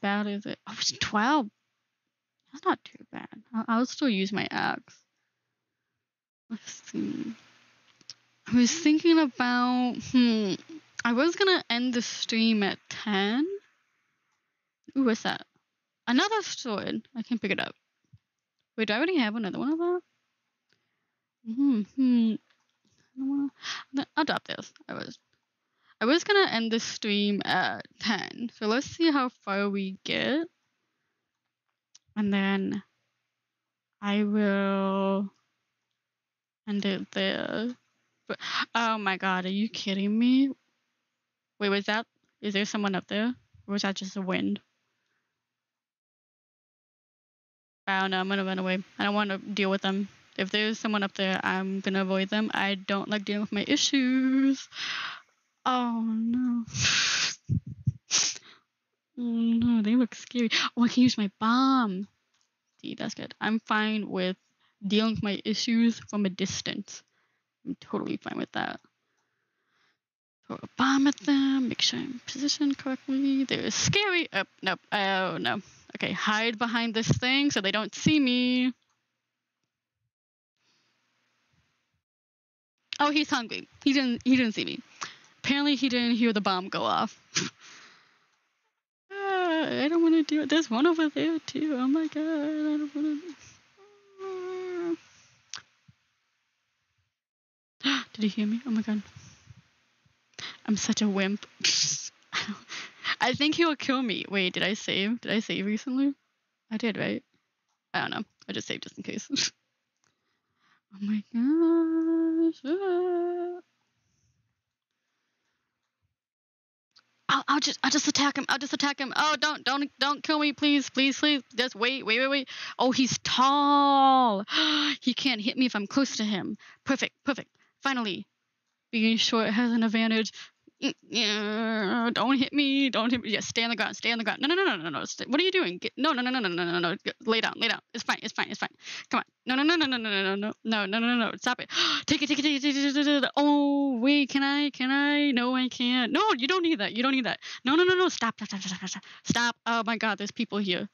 bad is it? Oh, it's 12. That's not too bad. I'll still use my axe. Let's see. I was thinking about, I was gonna end the stream at 10. Ooh, what's that? Another sword. I can't pick it up. Wait, do I already have another one of that? I'll drop this. I was gonna end the stream at 10. So let's see how far we get. And then I will end it there. But, oh my God, are you kidding me? Wait, was that, is there someone up there? Or was that just the wind? I don't know. I'm gonna run away. I don't want to deal with them. If there's someone up there, I'm gonna avoid them. I don't like dealing with my issues. Oh no. Oh no, they look scary. Oh, I can use my bomb. See, that's good. I'm fine with dealing with my issues from a distance. I'm totally fine with that. Throw a bomb at them. Make sure I'm positioned correctly. They're scary. Oh, nope. Oh no. Okay, hide behind this thing so they don't see me. Oh, he's hungry. He didn't see me. Apparently, he didn't hear the bomb go off. I don't want to do it. There's one over there too. Oh my God, I don't want to. Did he hear me? Oh my God. I'm such a wimp. I think he will kill me. Wait, did I save? Did I save recently? I did, right? I don't know. I just saved just in case. Oh my gosh. I'll just attack him. I'll just attack him. Oh, don't kill me, please. Please, please. Just wait. Oh, he's tall. He can't hit me if I'm close to him. Perfect. Finally. Being short has an advantage. Don't hit me. Just stay on the ground. No. What are you doing? No. Lay down. It's fine. Come on. No. Stop it. Take it. Oh, wait, can I? No, I can't. No, you don't need that. No. Stop. Oh my God, there's people here.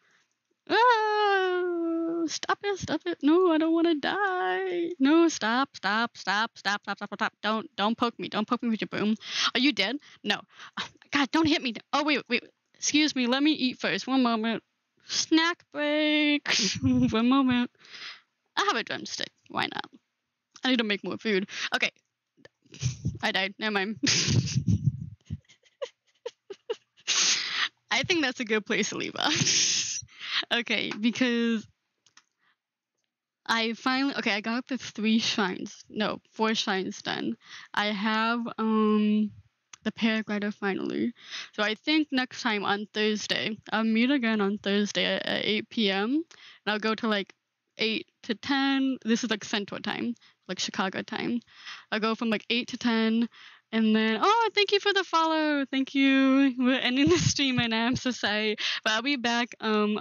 Oh, stop it. No, I don't want to die. No, stop. Don't poke me. Don't poke me with your broom. Are you dead? No. Oh, God, don't hit me. Oh, wait. Excuse me. Let me eat first. One moment. Snack break. One moment. I have a drumstick. Why not? I need to make more food. Okay. I died. Never mind. I think that's a good place to leave off. Okay, because I got up to 3 shrines. No, 4 shrines done. I have the paraglider finally. So I think next time on Thursday, I'll meet again on Thursday at 8 p.m. and I'll go to like 8 to 10. This is like Central time, like Chicago time. I'll go from like 8 to 10. And then, oh, thank you for the follow. Thank you. We're ending the stream and I'm so sorry. But I'll be back on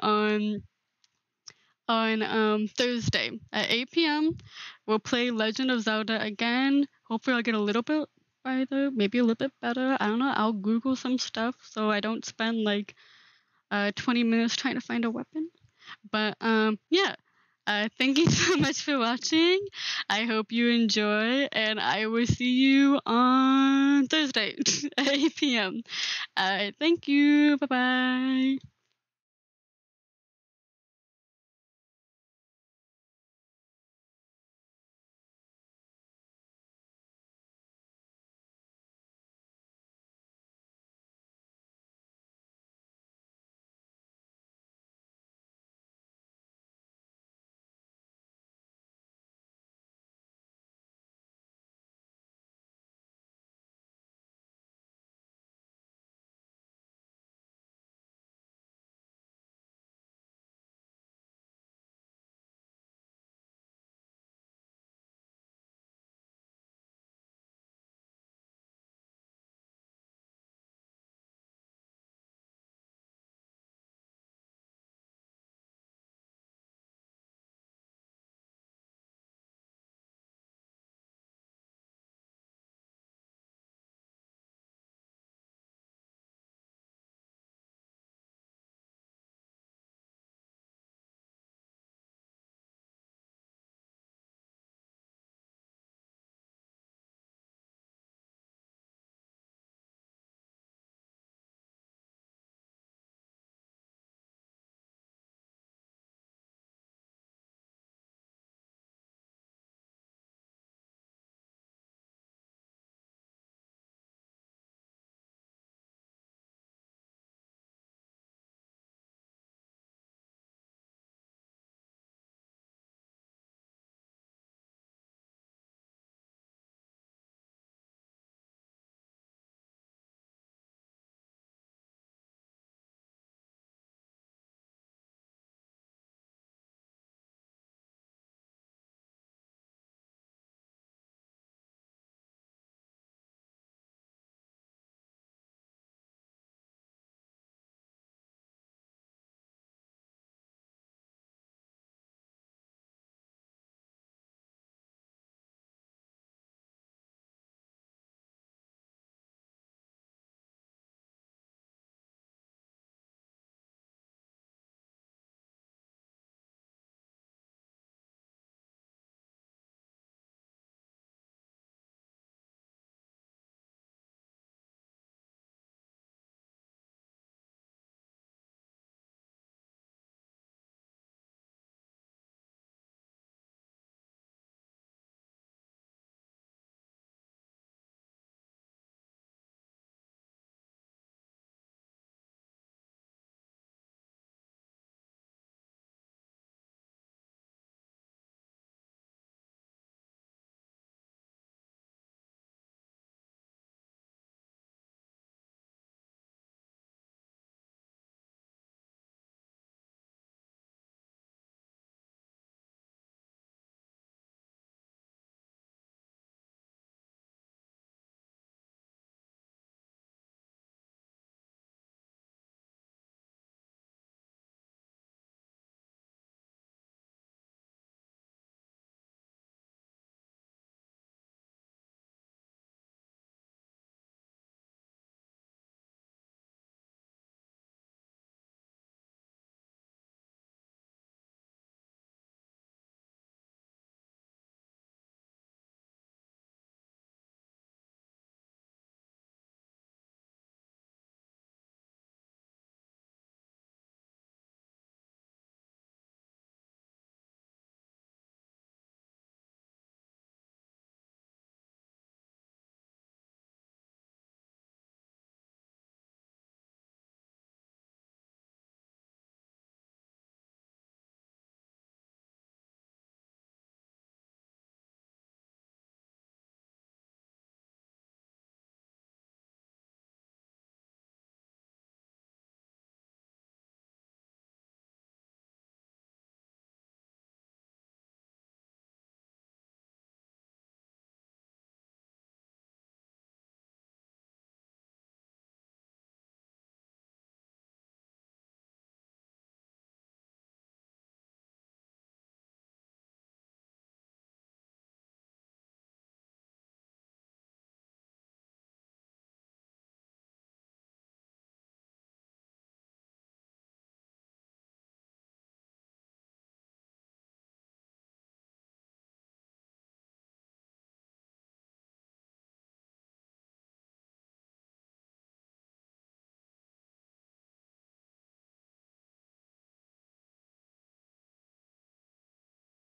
Thursday at 8 p.m. We'll play Legend of Zelda again. Hopefully I'll get a little bit either, maybe a little bit better. I don't know. I'll Google some stuff so I don't spend like 20 minutes trying to find a weapon. But yeah, thank you so much for watching. I hope you enjoy, and I will see you on Thursday at 8 p.m. Thank you. Bye-bye.